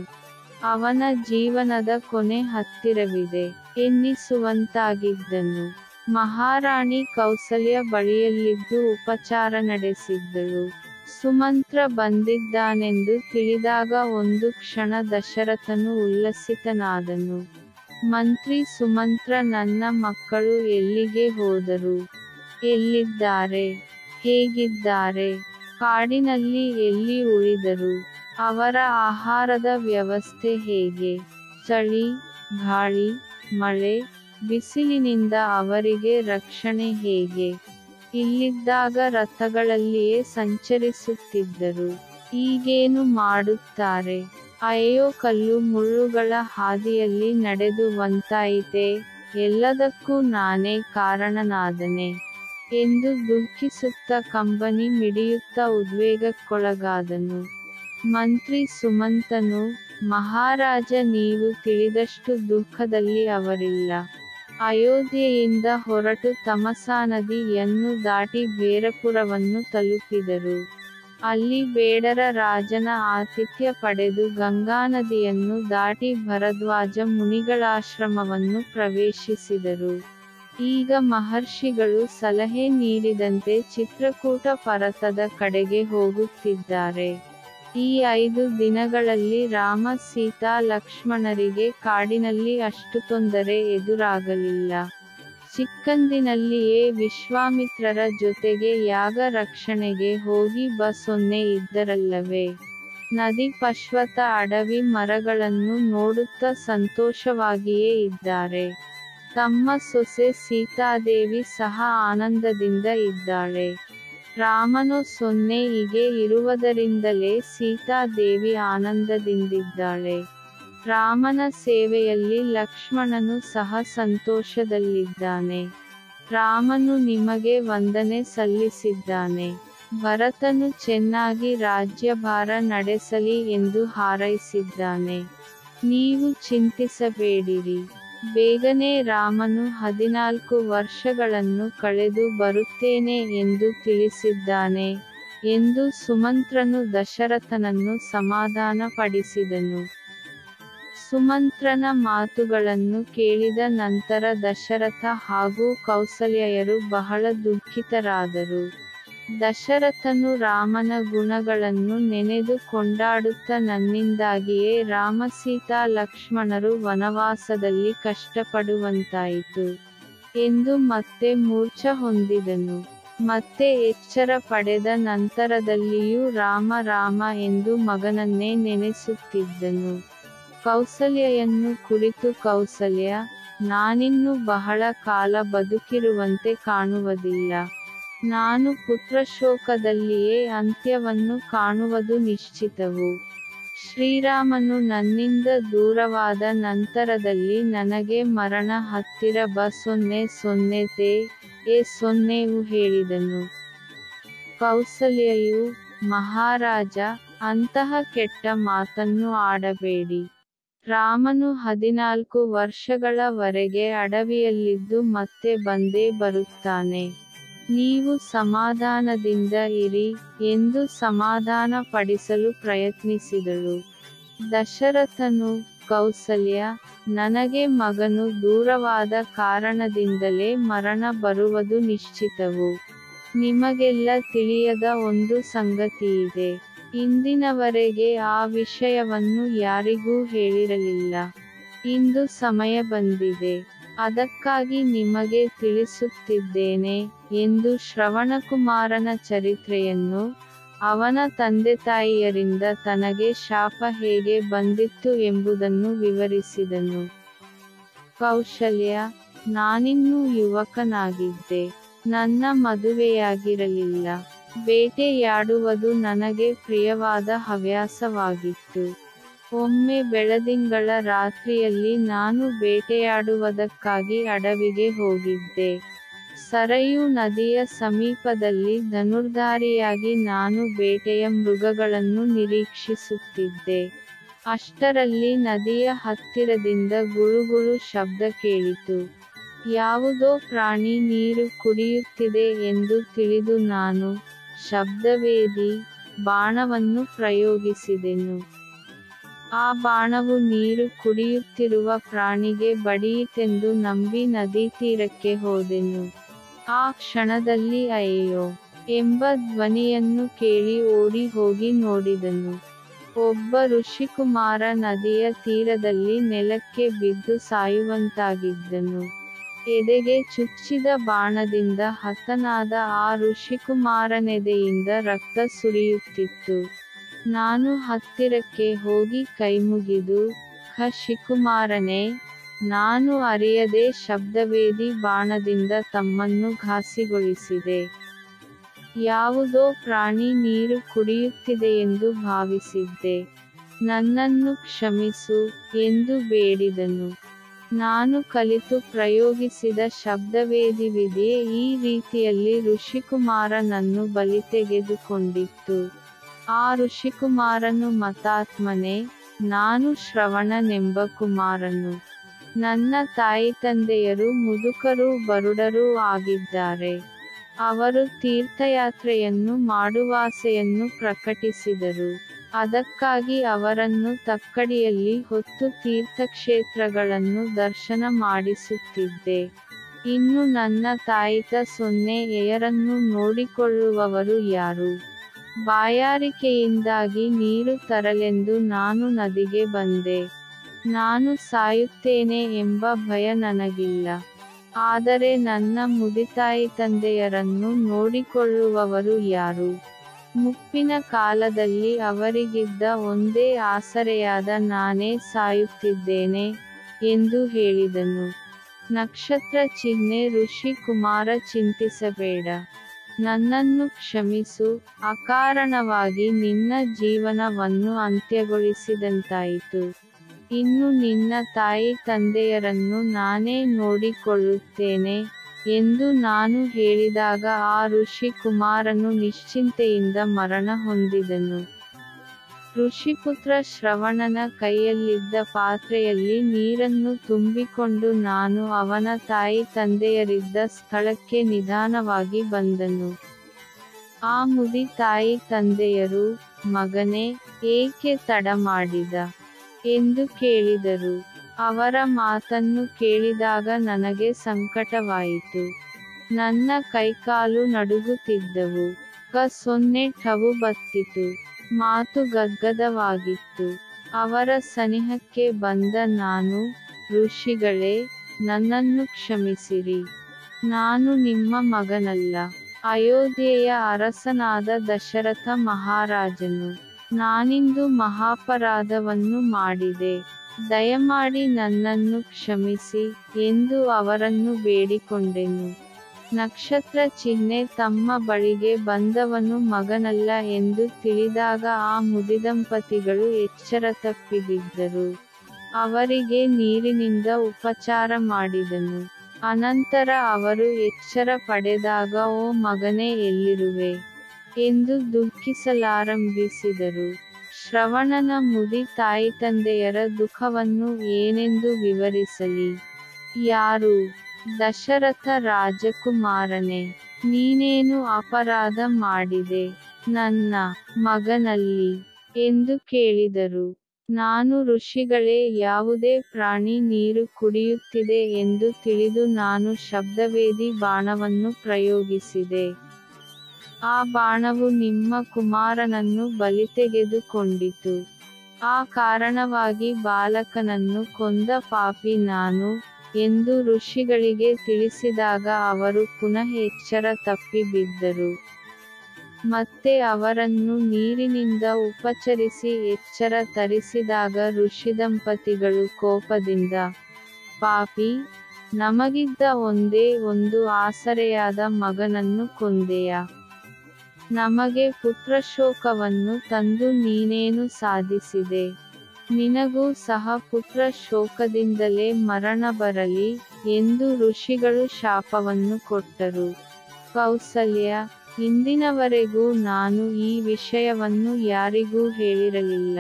ಅವನ ಜೀವನದ ಕೊನೆ ಹತ್ತಿರವಿದೆ ಎನ್ನಿಸುವಂತಾಗಿದ್ದನು. ಮಹಾರಾಣಿ ಕೌಸಲ್ಯ ಬಳಿಯಲ್ಲಿದ್ದು ಉಪಚಾರ ನಡೆಸಿದ್ದಳು. ಸುಮಂತ್ರ ಬಂದಿದ್ದಾನೆಂದು ತಿಳಿದಾಗ ಒಂದು ಕ್ಷಣ ದಶರಥನು ಉಲ್ಲಸಿತನಾದನು. ಮಂತ್ರಿ ಸುಮಂತ್ರ, ನನ್ನ ಮಕ್ಕಳು ಎಲ್ಲಿಗೆ ಹೋದರು? ಎಲ್ಲಿದ್ದಾರೆ? ಹೇಗಿದ್ದಾರೆ? ಕಾಡಿನಲ್ಲಿ ಎಲ್ಲಿ ಉಳಿದರು? ಅವರ ಆಹಾರದ ವ್ಯವಸ್ಥೆ ಹೇಗೆ? ಚಳಿ, ಗಾಳಿ, ಮಳೆ, ಬಿಸಿಲಿನಿಂದ ಅವರಿಗೆ ರಕ್ಷಣೆ ಹೇಗೆ? ಇಲ್ಲಿದ್ದಾಗ ರಥಗಳಲ್ಲಿಯೇ ಸಂಚರಿಸುತ್ತಿದ್ದರು. ಈಗೇನು ಮಾಡುತ್ತಾರೆ? ಅಯ್ಯೋ, ಕಲ್ಲು ಮುಳ್ಳುಗಳ ಹಾದಿಯಲ್ಲಿ ನಡೆದು ವಂತಾಯಿತೆ, ಎಲ್ಲದಕ್ಕೂ ನಾನೇ ಕಾರಣನಾದನೆ ಎಂದು ದುಃಖಿಸುತ್ತ ಕಂಬನಿ ಮಿಡಿಯುತ್ತಾ ಉದ್ವೇಗಕ್ಕೊಳಗಾದನು. ಮಂತ್ರಿ ಸುಮಂತನು, ಮಹಾರಾಜ, ನೀವು ತಿಳಿದಷ್ಟು ದುಃಖದಲ್ಲಿ ಅವರಿಲ್ಲ. ಅಯೋಧ್ಯೆಯಿಂದ ಹೊರಟು ತಮಸಾ ನದಿಯನ್ನು ದಾಟಿ ಬೇರಪುರವನ್ನು ತಲುಪಿದರು. ಅಲ್ಲಿ ಬೇಡರ ರಾಜನ ಆತಿಥ್ಯ ಪಡೆದು ಗಂಗಾನದಿಯನ್ನು ದಾಟಿ ಭರದ್ವಾಜ ಮುನಿಗಳಾಶ್ರಮವನ್ನು ಪ್ರವೇಶಿಸಿದರು. ಈಗ ಮಹರ್ಷಿಗಳು ಸಲಹೆ ನೀಡಿದಂತೆ ಚಿತ್ರಕೂಟ ಪರ್ವತದ ಕಡೆಗೆ ಹೋಗುತ್ತಿದ್ದಾರೆ. ಈ 5 ದಿನಗಳಲ್ಲಿ ರಾಮ, ಸೀತಾ, ಲಕ್ಷ್ಮಣರಿಗೆ ಕಾಡಿನಲ್ಲಿ ಅಷ್ಟು ತೊಂದರೆ ಎದುರಾಗಲಿಲ್ಲ. ಚಿಕ್ಕಂದಿನಲ್ಲಿಯೇ ವಿಶ್ವಾಮಿತ್ರರ ಜೊತೆಗೆ ಯಾಗ ರಕ್ಷಣೆಗೆ ಹೋಗಿ ಬಸೊನ್ನೆ ಇದ್ದರಲ್ಲವೇ? ನದಿ ಪಶ್ವತ ಅಡವಿ ಮರಗಳನ್ನು ನೋಡುತ್ತಾ ಸಂತೋಷವಾಗಿಯೇ ಇದ್ದಾರೆ. ತಮ್ಮ ಸೊಸೆ ಸೀತಾದೇವಿ ಸಹ ಆನಂದದಿಂದ ಇದ್ದಾಳೆ. ರಾಮನು 0 ಗೆ ಇರುವುದರಿಂದಲೇ ಸೀತಾದೇವಿ ಆನಂದದಿಂದಿದ್ದಾಳೆ. ರಾಮನ ಸೇವೆಯಲ್ಲಿ ಲಕ್ಷ್ಮಣನು ಸಹ ಸಂತೋಷದಲ್ಲಿದ್ದಾನೆ. ರಾಮನು ನಿಮಗೆ ವಂದನೆ ಸಲ್ಲಿಸಿದ್ದಾನೆ. ಭರತನು ಚೆನ್ನಾಗಿ ರಾಜ್ಯಭಾರ ನಡೆಸಲಿ ಎಂದು ಹಾರೈಸಿದ್ದಾನೆ. ನೀವು ಚಿಂತಿಸಬೇಡಿರಿ. ಬೇಗನೆ ರಾಮನು 14 ವರ್ಷಗಳನ್ನು ಕಳೆದು ಬರುತ್ತೇನೆ ಎಂದು ತಿಳಿಸಿದ್ದಾನೆ ಎಂದು ಸುಮಂತ್ರನು ದಶರಥನನ್ನು ಸಮಾಧಾನಪಡಿಸಿದನು. ಸುಮಂತ್ರನ ಮಾತುಗಳನ್ನು ಕೇಳಿದ ನಂತರ ದಶರಥ ಹಾಗೂ ಕೌಸಲ್ಯರು ಬಹಳ ದುಃಖಿತರಾದರು. ದಶರಥನು ರಾಮನ ಗುಣಗಳನ್ನು ನೆನೆದು ಕೊಂಡಾಡುತ್ತಾ, ನನ್ನಿಂದಾಗಿಯೇ ರಾಮ, ಸೀತಾ, ಲಕ್ಷ್ಮಣರು ವನವಾಸದಲ್ಲಿ ಕಷ್ಟಪಡುವಂತಾಯಿತು ಎಂದು ಮತ್ತೆ ಮೂರ್ಛ ಹೊಂದಿದನು. ಮತ್ತೆ ಎಚ್ಚರ ಪಡೆದ ನಂತರದಲ್ಲಿಯೂ ರಾಮ ರಾಮ ಎಂದು ಮಗನನ್ನೇ ನೆನೆಸುತ್ತಿದ್ದನು. ಕೌಸಲ್ಯನ್ನು ಕುರಿತು ಕೌಸಲ್ಯ, ನಾನಿನ್ನು ಬಹಳ ಕಾಲ ಬದುಕಿರುವಂತೆ ಕಾಣುವುದಿಲ್ಲ. ನಾನು ಪುತ್ರಶೋಕದಲ್ಲಿಯೇ ಅಂತ್ಯವನ್ನು ಕಾಣುವುದು ನಿಶ್ಚಿತವು. ಶ್ರೀರಾಮನು ನನ್ನಿಂದ ದೂರವಾದ ನಂತರದಲ್ಲಿ ನನಗೆ ಮರಣ ಹತ್ತಿರ ಬ00 ಹೇಳಿದನು. ಕೌಸಲ್ಯೆಯು, ಮಹಾರಾಜ, ಅಂತಹ ಕೆಟ್ಟ ಮಾತನ್ನು ಆಡಬೇಡಿ. ರಾಮನು 14 ವರ್ಷಗಳವರೆಗೆ ಅಡವಿಯಲ್ಲಿದ್ದು ಮತ್ತೆ ಬಂದೇ ಬರುತ್ತಾನೆ. ನೀವು ಸಮಾಧಾನದಿಂದ ಇರಿ ಎಂದು ಸಮಾಧಾನ ಪಡಿಸಲು ಪ್ರಯತ್ನಿಸಿದಳು. ದಶರಥನು, ಕೌಸಲ್ಯ, ನನಗೆ ಮಗನು ದೂರವಾದ ಕಾರಣದಿಂದಲೇ ಮರಣ ಬರುವುದು ನಿಶ್ಚಿತವು. ನಿಮಗೆಲ್ಲ ತಿಳಿಯದ ಒಂದು ಸಂಗತಿಯಿದೆ. ಇಂದಿನವರೆಗೆ ಆ ವಿಷಯವನ್ನು ಯಾರಿಗೂ ಹೇಳಿರಲಿಲ್ಲ. ಇಂದು ಸಮಯ ಬಂದಿದೆ, ಅದಕ್ಕಾಗಿ ನಿಮಗೆ ತಿಳಿಸುತ್ತಿದ್ದೇನೆ ಎಂದು ಶ್ರವಣಕುಮಾರನ ಚರಿತ್ರೆಯನ್ನು, ಅವನ ತಂದೆತಾಯಿಯರಿಂದ ತನಗೆ ಶಾಪ ಹೇಗೆ ಬಂದಿತ್ತು ಎಂಬುದನ್ನು ವಿವರಿಸಿದನು. ಕೌಶಲ್ಯ, ನಾನಿನ್ನೂ ಯುವಕನಾಗಿದ್ದೆ. ನನ್ನ ಮದುವೆಯಾಗಿರಲಿಲ್ಲ. ಬೇಟೆಯಾಡುವುದು ನನಗೆ ಪ್ರಿಯವಾದ ಹವ್ಯಾಸವಾಗಿತ್ತು. ಒಮ್ಮೆ ಬೆಳದಿಂಗಳ ರಾತ್ರಿಯಲ್ಲಿ ನಾನು ಬೇಟೆಯಾಡುವುದಕ್ಕಾಗಿ ಅಡವಿಗೆ ಹೋಗಿದ್ದೆ. ಸರಯೂ ನದಿಯ ಸಮೀಪದಲ್ಲಿ ಧನುರ್ಧಾರಿಯಾಗಿ ನಾನು ಬೇಟೆಯ ಮೃಗಗಳನ್ನು ನಿರೀಕ್ಷಿಸುತ್ತಿದ್ದೆ. ಅಷ್ಟರಲ್ಲಿ ನದಿಯ ಹತ್ತಿರದಿಂದ ಗುಳುಗುಳು ಶಬ್ದ ಕೇಳಿತು. ಯಾವುದೋ ಪ್ರಾಣಿ ನೀರು ಕುಡಿಯುತ್ತಿದೆ ಎಂದು ತಿಳಿದು ನಾನು ಶಬ್ದವೇದಿ ಬಾಣವನ್ನು ಪ್ರಯೋಗಿಸಿದೆನು. ಆ ಬಾಣವು ನೀರು ಕುಡಿಯುತ್ತಿರುವ ಪ್ರಾಣಿಗೆ ಬಡಿಯಿತೆಂದು ನಂಬಿ ನದಿ ತೀರಕ್ಕೆ ಹೋದೆನು. ಆ ಕ್ಷಣದಲ್ಲಿ ಅಯ್ಯೋ ಎಂಬ ಧ್ವನಿಯನ್ನು ಕೇಳಿ ಓಡಿ ಹೋಗಿ ನೋಡಿದನು. ಒಬ್ಬ ಋಷಿಕುಮಾರ ನದಿಯ ತೀರದಲ್ಲಿ ನೆಲಕ್ಕೆ ಬಿದ್ದು ಸಾಯುವಂತಾಗಿದ್ದನು. ಎದೆಗೆ ಚುಚ್ಚಿದ ಬಾಣದಿಂದ ಹತನಾದ ಆ ಋಷಿಕುಮಾರನೆದೆಯಿಂದ ರಕ್ತ ಸುರಿಯುತ್ತಿತ್ತು. ನಾನು ಹತ್ತಿರಕ್ಕೆ ಹೋಗಿ ಕೈಮುಗಿದು, ಖಶಿಕುಮಾರನೇ, ನಾನು ಅರಿಯದೆ ಶಬ್ದವೇದಿ ಬಾಣದಿಂದ ತಮ್ಮನ್ನು ಘಾಸಿಗೊಳಿಸಿದೆ. ಯಾವುದೋ ಪ್ರಾಣಿ ನೀರು ಕುಡಿಯುತ್ತಿದೆಯೆಂದು ಭಾವಿಸಿದ್ದೆ. ನನ್ನನ್ನು ಕ್ಷಮಿಸು ಎಂದು ಬೇಡಿದನು. ನಾನು ಕಲಿತು ಪ್ರಯೋಗಿಸಿದ ಶಬ್ದವೇದಿವಿದೆಯೇ ಈ ರೀತಿಯಲ್ಲಿ ಋಷಿಕುಮಾರನನ್ನು ಬಲಿ ತೆಗೆದುಕೊಂಡಿತ್ತು. ಆ ಋಷಿಕುಮಾರನು ಮತಾತ್ಮನೇ, ನಾನು ಶ್ರವಣನೆಂಬ ಕುಮಾರನು. ನನ್ನ ತಾಯಿ ತಂದೆಯರು ಮುದುಕರೂ ಬರುಡರೂ ಆಗಿದ್ದಾರೆ. ಅವರು ತೀರ್ಥಯಾತ್ರೆಯನ್ನು ಮಾಡುವಾಸೆಯನ್ನು ಪ್ರಕಟಿಸಿದರು. ಅದಕ್ಕಾಗಿ ಅವರನ್ನು ತಕ್ಕಡಿಯಲ್ಲಿ ಹೊತ್ತು ತೀರ್ಥಕ್ಷೇತ್ರಗಳನ್ನು ದರ್ಶನ ಮಾಡಿಸುತ್ತಿದ್ದೆ. ಇನ್ನು ನನ್ನ ತಾಯಿತ 0 ಎಯರನ್ನು ನೋಡಿಕೊಳ್ಳುವವರು ಯಾರು? ಬಾಯಾರಿಕೆಯಿಂದಾಗಿ ನೀರು ತರಲೆಂದು ನಾನು ನದಿಗೆ ಬಂದೆ. ನಾನು ಸಾಯುತ್ತೇನೆ ಎಂಬ ಭಯ ನನಗಿಲ್ಲ. ಆದರೆ ನನ್ನ ಮುದಿತಾಯಿ ತಂದೆಯರನ್ನು ನೋಡಿಕೊಳ್ಳುವವರು ಯಾರು? ಮುಪ್ಪಿನ ಕಾಲದಲ್ಲಿ ಅವರಿಗಿದ್ದ ಒಂದೇ ಆಸರೆಯಾದ ನಾನೇ ಸಾಯುತ್ತಿದ್ದೇನೆ ಎಂದು ಹೇಳಿದನು. ನಕ್ಷತ್ರ ಚಿಹ್ನೆ ಋಷಿಕುಮಾರ, ಚಿಂತಿಸಬೇಡ. ನನ್ನನ್ನು ಕ್ಷಮಿಸು. ಅಕಾರಣವಾಗಿ ನಿನ್ನ ಜೀವನವನ್ನು ಅಂತ್ಯಗೊಳಿಸಿದಂತಾಯಿತು. ಇನ್ನು ನಿನ್ನ ತಾಯಿ ತಂದೆಯರನ್ನು ನಾನೇ ನೋಡಿಕೊಳ್ಳುತ್ತೇನೆ ಎಂದು ನಾನು ಹೇಳಿದಾಗ ಆ ಋಷಿಕುಮಾರನು ನಿಶ್ಚಿಂತೆಯಿಂದ ಮರಣ ಹೊಂದಿದನು. ಋಷಿಪುತ್ರ ಶ್ರವಣನ ಕೈಯಲ್ಲಿದ್ದ ಪಾತ್ರೆಯಲ್ಲಿ ನೀರನ್ನು ತುಂಬಿಕೊಂಡು ನಾನು ಅವನ ತಾಯಿ ತಂದೆಯರಿದ್ದ ಸ್ಥಳಕ್ಕೆ ನಿಧಾನವಾಗಿ ಬಂದನು. ಆ ಮುದಿ ತಾಯಿ ತಂದೆಯರು, ಮಗನೇ, ಏಕೆ ತಡ ಮಾಡಿದ ಎಂದು ಕೇಳಿದರು. ಅವರ ಮಾತನ್ನು ಕೇಳಿದಾಗ ನನಗೆ ಸಂಕಟವಾಯಿತು. ನನ್ನ ಕೈಕಾಲು ನಡುಗುತ್ತಿದ್ದವು. ಠವು ಬತ್ತಿತು. ಮಾತು ಗದ್ಗದವಾಗಿತ್ತು. ಅವರ ಸನಿಹಕ್ಕೆ ಬಂದ ನಾನು, ಋಷಿಗಳೇ, ನನ್ನನ್ನು ಕ್ಷಮಿಸಿರಿ. ನಾನು ನಿಮ್ಮ ಮಗನಲ್ಲ. ಅಯೋಧ್ಯೆಯ ಅರಸನಾದ ದಶರಥ ಮಹಾರಾಜನು. ನಾನಿಂದು ಮಹಾಪರಾಧವನ್ನು ಮಾಡಿದೆ. ದಯಮಾಡಿ ನನ್ನನ್ನು ಕ್ಷಮಿಸಿ ಎಂದು ಅವರನ್ನು ಬೇಡಿಕೊಂಡೆನು. ನಕ್ಷತ್ರ ಚಿಹ್ನೆ ತಮ್ಮ ಬಳಿಗೆ ಬಂದವನು ಮಗನಲ್ಲ ಎಂದು ತಿಳಿದಾಗ ಆ ಮುದಿದಂಪತಿಗಳು ಎಚ್ಚರ ತಪ್ಪಿಬಿದ್ದರು. ಅವರಿಗೆ ನೀರಿನಿಂದ ಉಪಚಾರ ಮಾಡಿದನು. ಅನಂತರ ಅವರು ಎಚ್ಚರ ಪಡೆದಾಗ, ಓ ಮಗನೇ ಎಲ್ಲಿರುವೆ ಎಂದು ದುಃಖಿಸಲಾರಂಭಿಸಿದರು. ಶ್ರವಣನ ಮುದಿ ತಾಯಿ ತಂದೆಯರ ದುಃಖವನ್ನು ಏನೆಂದು ವಿವರಿಸಲಿ? ಯಾರು? ದಶರಥ ರಾಜಕುಮಾರನೇ, ನೀನೇನು ಅಪರಾಧ ಮಾಡಿದೆ ನನ್ನ ಮಗನಲ್ಲಿ ಎಂದು ಕೇಳಿದರು. ನಾನು ಋಷಿಗಳೇ, ಯಾವುದೇ ಪ್ರಾಣಿ ನೀರು ಕುಡಿಯುತ್ತಿದೆ ಎಂದು ತಿಳಿದು ನಾನು ಶಬ್ದವೇದಿ ಬಾಣವನ್ನು ಪ್ರಯೋಗಿಸಿದೆ. ಆ ಬಾಣವು ನಿಮ್ಮ ಕುಮಾರನನ್ನು ಬಲಿ ತೆಗೆದುಕೊಂಡಿತು. ಆ ಕಾರಣವಾಗಿ ಬಾಲಕನನ್ನು ಕೊಂದ ಪಾಪಿ ನಾನು ಎಂದು ಋಷಿಗಳಿಗೆ ತಿಳಿಸಿದಾಗ ಅವರು ಪುನಃ ಎಚ್ಚರ ತಪ್ಪಿಬಿದ್ದರು. ಮತ್ತೆ ಅವರನ್ನು ನೀರಿನಿಂದ ಉಪಚರಿಸಿ ಎಚ್ಚರ ತರಿಸಿದಾಗ ಋಷಿ ದಂಪತಿಗಳು ಕೋಪದಿಂದ, ಪಾಪಿ, ನಮಗಿದ್ದ ಒಂದೇ ಒಂದು ಆಸರೆಯಾದ ಮಗನನ್ನು ಕೊಂದೆಯ, ನಮಗೆ ಪುತ್ರಶೋಕವನ್ನು ತಂದು ನೀನೇನು ಸಾಧಿಸಿದೆ, ನಿನಗೂ ಸಹ ಪುತ್ರ ಶೋಕದಿಂದಲೇ ಮರಣ ಬರಲಿ ಎಂದು ಋಷಿಗಳು ಶಾಪವನ್ನು ಕೊಟ್ಟರು. ಕೌಸಲ್ಯ, ಇಂದಿನವರೆಗೂ ನಾನು ಈ ವಿಷಯವನ್ನು ಯಾರಿಗೂ ಹೇಳಿರಲಿಲ್ಲ.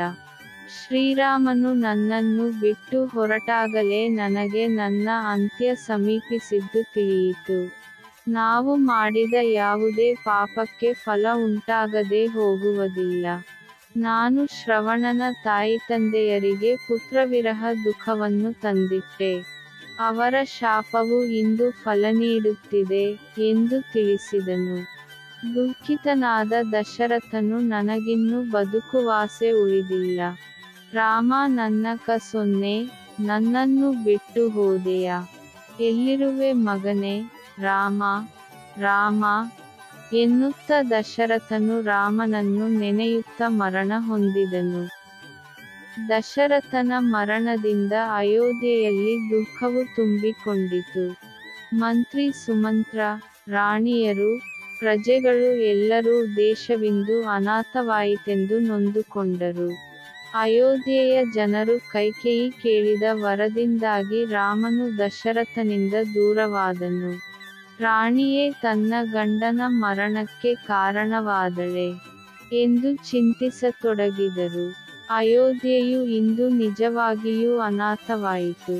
ಶ್ರೀರಾಮನು ನನ್ನನ್ನು ಬಿಟ್ಟು ಹೊರಟಾಗಲೇ ನನಗೆ ನನ್ನ ಅಂತ್ಯ ಸಮೀಪಿಸಿದ್ದು ತಿಳಿಯಿತು. ನಾವು ಮಾಡಿದ ಯಾವುದೇ ಪಾಪಕ್ಕೆ ಫಲ ಉಂಟಾಗದೆ ಹೋಗುವುದಿಲ್ಲ. ನಾನು ಶ್ರವಣನ ತಾಯಿ ತಂದೆಯರಿಗೆ ಪುತ್ರವಿರಹ ದುಃಖವನ್ನು ತಂದಿಟ್ಟೆ. ಅವರ ಶಾಪವು ಇಂದು ಫಲ ನೀಡುತ್ತಿದೆ ಎಂದು ತಿಳಿಸಿದನು. ದುಃಖಿತನಾದ ದಶರಥನು, ನನಗಿನ್ನೂ ಬದುಕುವಾಸೆ ಉಳಿದಿಲ್ಲ. ರಾಮ ನನ್ನ ಕಸೊನ್ನೆ, ನನ್ನನ್ನು ಬಿಟ್ಟು ಹೋದೆಯ, ಎಲ್ಲಿರುವೆ ಮಗನೇ? ರಾಮ, ರಾಮ ಎನ್ನುತ್ತ ದಶರಥನು ರಾಮನನ್ನು ನೆನೆಯುತ್ತ ಮರಣ ಹೊಂದಿದನು. ದಶರಥನ ಮರಣದಿಂದ ಅಯೋಧ್ಯೆಯಲ್ಲಿ ದುಃಖವು ತುಂಬಿಕೊಂಡಿತು. ಮಂತ್ರಿ, ಸುಮಂತ್ರ, ರಾಣಿಯರು, ಪ್ರಜೆಗಳು ಎಲ್ಲರೂ ದೇಶವಿಂದು ಅನಾಥವಾಯಿತೆಂದು ನೊಂದುಕೊಂಡರು. ಅಯೋಧ್ಯೆಯ ಜನರು ಕೈಕೇಯಿ ಕೇಳಿದ ವರದಿಂದಾಗಿ ರಾಮನು ದಶರಥನಿಂದ ದೂರವಾದನು. ರಾಣಿಯೇ ತನ್ನ ಗಂಡನ ಮರಣಕ್ಕೆ ಕಾರಣವಾದಳೆ ಎಂದು ಚಿಂತಿಸತೊಡಗಿದರು. ಅಯೋಧ್ಯೆಯು ಇಂದು ನಿಜವಾಗಿಯೂ ಅನಾಥವಾಯಿತು.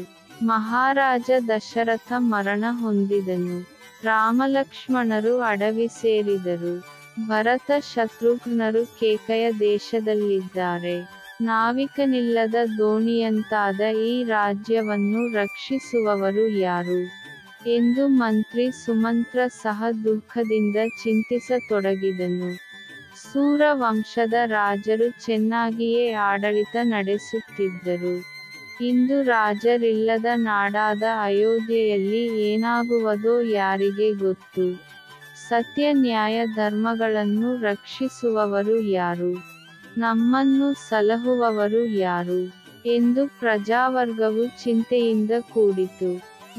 ಮಹಾರಾಜ ದಶರಥ ಮರಣ ಹೊಂದಿದನು. ರಾಮಲಕ್ಷ್ಮಣರು ಅಡವಿ ಸೇರಿದರು. ಭರತ ಶತ್ರುಘ್ನರು ಕೇಕೆಯ ದೇಶದಲ್ಲಿದ್ದಾರೆ. ನಾವಿಕನಿಲ್ಲದ ದೋಣಿಯಂತಾದ ಈ ರಾಜ್ಯವನ್ನು ರಕ್ಷಿಸುವವರು ಯಾರು ಎಂದು ಮಂತ್ರಿ ಸುಮಂತ್ರ ಸಹ ದುಃಖದಿಂದ ಚಿಂತಿಸತೊಡಗಿದನು. ಸೂರ ವಂಶದ ರಾಜರು ಚೆನ್ನಾಗಿಯೇ ಆಡಳಿತ ನಡೆಸುತ್ತಿದ್ದರು. ಇಂದು ರಾಜರಿಲ್ಲದ ನಾಡಾದ ಅಯೋಧ್ಯೆಯಲ್ಲಿ ಏನಾಗುವುದೋ ಯಾರಿಗೆ ಗೊತ್ತು? ಸತ್ಯ, ನ್ಯಾಯ, ಧರ್ಮಗಳನ್ನು ರಕ್ಷಿಸುವವರು ಯಾರು? ನಮ್ಮನ್ನು ಸಲಹುವವರು ಯಾರು ಎಂದು ಪ್ರಜಾವರ್ಗವು ಚಿಂತೆಯಿಂದ ಕೂಡಿತು.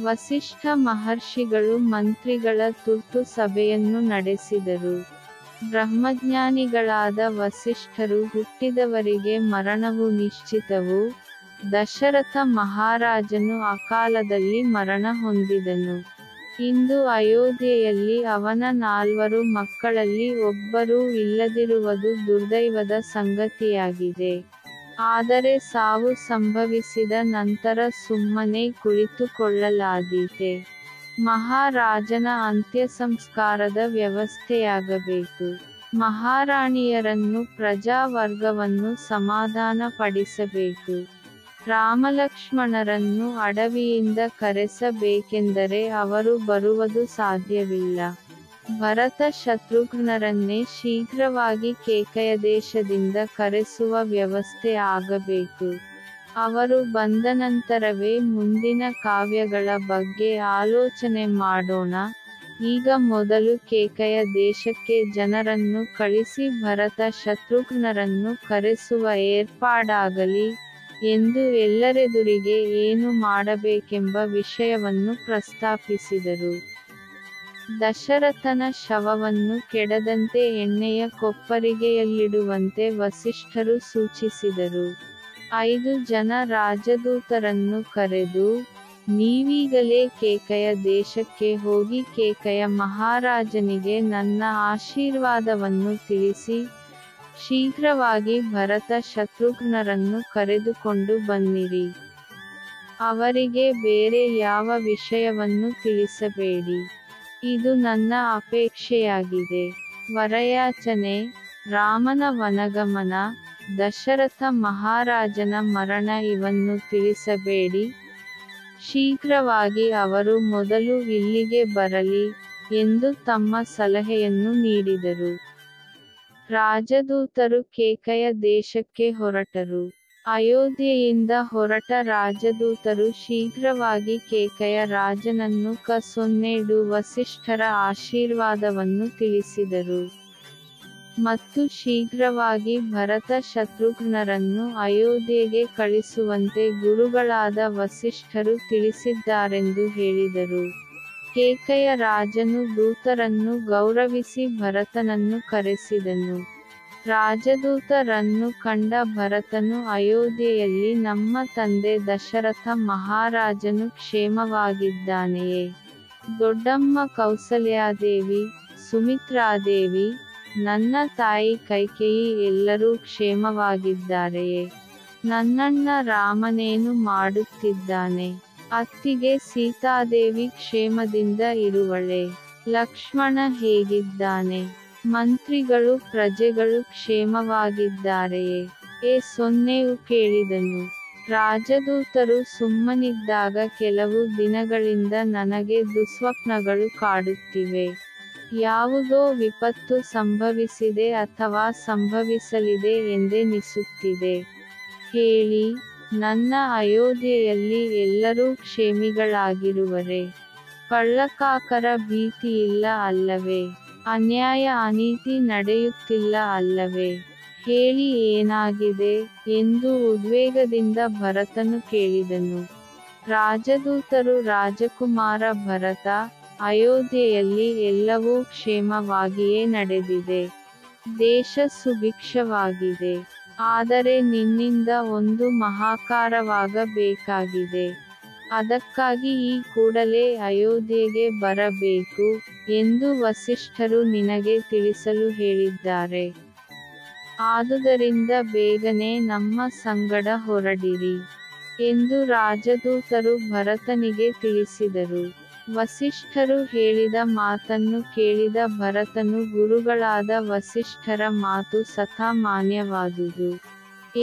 ವಸಿಷ್ಠ ಮಹರ್ಷಿಗಳು ಮಂತ್ರಿಗಳ ತುರ್ತು ಸಭೆಯನ್ನು ನಡೆಸಿದರು. ಬ್ರಹ್ಮಜ್ಞಾನಿಗಳಾದ ವಸಿಷ್ಠರು, ಹುಟ್ಟಿದವರಿಗೆ ಮರಣವು ನಿಶ್ಚಿತವು. ದಶರಥ ಮಹಾರಾಜನು ಅಕಾಲದಲ್ಲಿ ಮರಣ ಹೊಂದಿದನು. ಇಂದು ಅಯೋಧ್ಯೆಯಲ್ಲಿ ಅವನ 4 ಮಕ್ಕಳಲ್ಲಿ ಒಬ್ಬರೂ ಇಲ್ಲದಿರುವುದು ದುರ್ದೈವದ ಸಂಗತಿಯಾಗಿದೆ. ಆದರೆ ಸಾವು ಸಂಭವಿಸಿದ ನಂತರ ಸುಮ್ಮನೆ ಕುಳಿತುಕೊಳ್ಳಲಾದೀತೆ. ಮಹಾರಾಜನ ಅಂತ್ಯ ಸಂಸ್ಕಾರದ ವ್ಯವಸ್ಥೆಯಾಗಬೇಕು. ಮಹಾರಾಣಿಯರನ್ನು, ಪ್ರಜಾವರ್ಗವನ್ನು ಸಮಾಧಾನಪಡಿಸಬೇಕು. ರಾಮಲಕ್ಷ್ಮಣರನ್ನು ಅಡವಿಯಿಂದ ಕರೆಸಬೇಕೆಂದರೆ ಅವರು ಬರುವುದು ಸಾಧ್ಯವಿಲ್ಲ. ಭರತ ಶತ್ರುಘ್ನರನ್ನೇ ಶೀಘ್ರವಾಗಿ ಕೇಕೆಯ ದೇಶದಿಂದ ಕರೆಸುವ ವ್ಯವಸ್ಥೆ ಆಗಬೇಕು. ಅವರು ಬಂದ ನಂತರವೇ ಮುಂದಿನ ಕಾವ್ಯಗಳ ಬಗ್ಗೆ ಆಲೋಚನೆ ಮಾಡೋಣ. ಈಗ ಮೊದಲು ಕೇಕೆಯ ದೇಶಕ್ಕೆ ಜನರನ್ನು ಕಳಿಸಿ ಭರತ ಶತ್ರುಘ್ನರನ್ನು ಕರೆಸುವ ಏರ್ಪಾಡಾಗಲಿ. ಎಂದು ಎಲ್ಲರೆದುರಿಗೆ ಏನು ಮಾಡಬೇಕೆಂಬ ವಿಷಯವನ್ನು ಪ್ರಸ್ತಾಪಿಸಿದರು. ದಶರಥನ ಶವವನ್ನು ಕೆಡದಂತೆ ಎಣ್ಣೆಯ ಕೊಪ್ಪರಿಗೆಯಲ್ಲಿಡುವಂತೆ ವಸಿಷ್ಠರು ಸೂಚಿಸಿದರು. 5 ಜನ ರಾಜದೂತರನ್ನು ಕರೆದು, ನೀವೀಗಲೇ ಕೇಕೆಯ ದೇಶಕ್ಕೆ ಹೋಗಿ ಕೇಕೆಯ ಮಹಾರಾಜನಿಗೆ ನನ್ನ ಆಶೀರ್ವಾದವನ್ನು ತಿಳಿಸಿ, ಶೀಘ್ರವಾಗಿ ಭರತ ಶತ್ರುಘ್ನರನ್ನು ಕರೆದುಕೊಂಡು ಬನ್ನಿರಿ. ಅವರಿಗೆ ಬೇರೆ ಯಾವ ವಿಷಯವನ್ನು ತಿಳಿಸಬೇಡಿ. ಇದು ನನ್ನ ಅಪೇಕ್ಷೆಯಾಗಿದೆ. ವರಯಾಚನೆ, ರಾಮನ ವನಗಮನ, ದಶರಥ ಮಹಾರಾಜನ ಮರಣ ಇವನ್ನು ತಿಳಿಸಬೇಡಿ. ಶೀಘ್ರವಾಗಿ ಅವರು ಮೊದಲು ಇಲ್ಲಿಗೆ ಬರಲಿ ಎಂದು ತಮ್ಮ ಸಲಹೆಯನ್ನು ನೀಡಿದರು. ರಾಜದೂತರು ಕೇಕೆಯ ದೇಶಕ್ಕೆ ಹೊರಟರು. ಅಯೋಧ್ಯೆಯಿಂದ ಹೊರಟ ರಾಜದೂತರು ಶೀಘ್ರವಾಗಿ ಕೇಕೆಯ ರಾಜನನ್ನು ಕಸೊನ್ನೆಡು ವಸಿಷ್ಠರ ಆಶೀರ್ವಾದವನ್ನು ತಿಳಿಸಿದರು ಮತ್ತು ಶೀಘ್ರವಾಗಿ ಭರತ ಶತ್ರುಘ್ನರನ್ನು ಅಯೋಧ್ಯೆಗೆ ಕಳಿಸುವಂತೆ ಗುರುಗಳಾದ ವಸಿಷ್ಠರು ತಿಳಿಸಿದ್ದಾರೆಂದು ಹೇಳಿದರು. ಕೇಕೆಯ ರಾಜನು ದೂತರನ್ನು ಗೌರವಿಸಿ ಭರತನನ್ನು ಕರೆಸಿದನು. ರಾಜದೂತರನ್ನು ಕಂಡ ಭರತನು, ಅಯೋಧ್ಯೆಯಲ್ಲಿ ನಮ್ಮ ತಂದೆ ದಶರಥ ಮಹಾರಾಜನು ಕ್ಷೇಮವಾಗಿದ್ದಾನೆಯೇ? ದೊಡ್ಡಮ್ಮ ಕೌಸಲ್ಯಾದೇವಿ, ಸುಮಿತ್ರಾದೇವಿ, ನನ್ನ ತಾಯಿ ಕೈಕೇಯಿ ಎಲ್ಲರೂ ಕ್ಷೇಮವಾಗಿದ್ದಾರೆಯೇ? ನನ್ನಣ್ಣ ರಾಮನೇನು ಮಾಡುತ್ತಿದ್ದಾನೆ? ಅತ್ತಿಗೆ ಸೀತಾದೇವಿ ಕ್ಷೇಮದಿಂದ ಇರುವಳೆ? ಲಕ್ಷ್ಮಣ ಹೇಗಿದ್ದಾನೆ? ಮಂತ್ರಿಗಳು, ಪ್ರಜೆಗಳು ಕ್ಷೇಮವಾಗಿದ್ದಾರೆಯೇ? ಸೊನ್ನೆಯು ಕೇಳಿದನು. ರಾಜದೂತರು ಸುಮ್ಮನಿದ್ದಾಗ, ಕೆಲವು ದಿನಗಳಿಂದ ನನಗೆ ದುಸ್ವಪ್ನಗಳು ಕಾಡುತ್ತಿವೆ. ಯಾವುದೋ ವಿಪತ್ತು ಸಂಭವಿಸಿದೆ ಅಥವಾ ಸಂಭವಿಸಲಿದೆ ಎಂದೆನಿಸುತ್ತಿದೆ. ಹೇಳಿ, ನನ್ನ ಅಯೋಧ್ಯೆಯಲ್ಲಿ ಎಲ್ಲರೂ ಕ್ಷೇಮಿಗಳಾಗಿರುವರೆ? ಕಳ್ಳಕಾಕರ ಭೀತಿಯಿಲ್ಲ ಅಲ್ಲವೇ? ಅನ್ಯಾಯ ಅನೀತಿ ನಡೆಯುತ್ತಿಲ್ಲ ಅಲ್ಲವೇ? ಹೇಳಿ, ಏನಾಗಿದೆ ಎಂದು ಉದ್ವೇಗದಿಂದ ಭರತನು ಕೇಳಿದನು. ರಾಜದೂತರು, ರಾಜಕುಮಾರ ಭರತ, ಅಯೋಧ್ಯೆಯಲ್ಲಿ ಎಲ್ಲವೂ ಕ್ಷೇಮವಾಗಿಯೇ ನಡೆದಿದೆ. ದೇಶ ಸುಭಿಕ್ಷವಾಗಿದೆ. ಆದರೆ ನಿನ್ನಿಂದ ಒಂದು ಮಹಾಕಾರವಾಗಬೇಕಾಗಿದೆ. ಅದಕ್ಕಾಗಿ ಈ ಕೂಡಲೇ ಅಯೋಧ್ಯೆಗೆ ಬರಬೇಕು ಎಂದು ವಸಿಷ್ಠರು ನಿನಗೆ ತಿಳಿಸಲು ಹೇಳಿದ್ದಾರೆ. ಆದುದರಿಂದ ಬೇಗನೆ ನಮ್ಮ ಸಂಗಡ ಹೊರಡಿರಿ ಎಂದು ರಾಜದೂತರು ಭರತನಿಗೆ ತಿಳಿಸಿದರು. ವಸಿಷ್ಠರು ಹೇಳಿದ ಮಾತನ್ನು ಕೇಳಿದ ಭರತನು, ಗುರುಗಳಾದ ವಸಿಷ್ಠರ ಮಾತು ಸತಾಮಾನ್ಯವಾದುದು.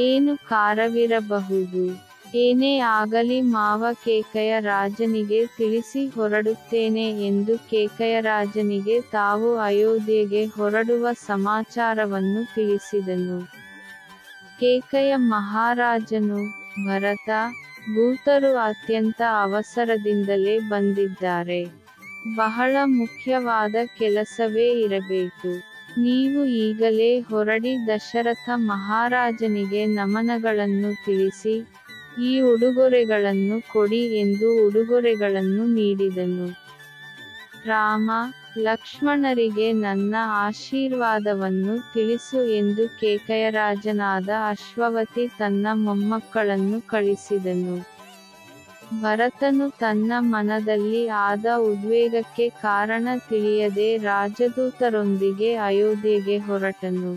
ಏನು ಕಾರವಿರಬಹುದು? ಏನೇ ಆಗಲಿ, ಮಾವ ಕೇಕೆಯ ರಾಜನಿಗೆ ತಿಳಿಸಿ ಹೊರಡುತ್ತೇನೆ ಎಂದು ಕೇಕೆಯ ರಾಜನಿಗೆ ತಾವು ಅಯೋಧ್ಯೆಗೆ ಹೊರಡುವ ಸಮಾಚಾರವನ್ನು ತಿಳಿಸಿದನು. ಕೇಕೆಯ ಮಹಾರಾಜನು, ಭರತ, ದೂತರು ಅತ್ಯಂತ ಅವಸರದಿಂದಲೇ ಬಂದಿದ್ದಾರೆ. ಬಹಳ ಮುಖ್ಯವಾದ ಕೆಲಸವೇ ಇರಬೇಕು. ನೀವು ಈಗಲೇ ಹೊರಡಿ ದಶರಥ ಮಹಾರಾಜನಿಗೆ ನಮನಗಳನ್ನು ತಿಳಿಸಿ, ಈ ಉಡುಗೊರೆಗಳನ್ನು ಕೊಡಿ ಎಂದು ಉಡುಗೊರೆಗಳನ್ನು ನೀಡಿದನು. ರಾಮ, ಲಕ್ಷ್ಮಣರಿಗೆ ನನ್ನ ಆಶೀರ್ವಾದವನ್ನು ತಿಳಿಸು ಎಂದು ಕೇಕೆಯ ರಾಜನಾದ ಅಶ್ವವತಿ ತನ್ನ ಮೊಮ್ಮಕ್ಕಳನ್ನು ಕಳಿಸಿದನು. ಭರತನು ತನ್ನ ಮನದಲ್ಲಿ ಆದ ಉದ್ವೇಗಕ್ಕೆ ಕಾರಣ ತಿಳಿಯದೆ ರಾಜದೂತರೊಂದಿಗೆ ಅಯೋಧ್ಯೆಗೆ ಹೊರಟನು.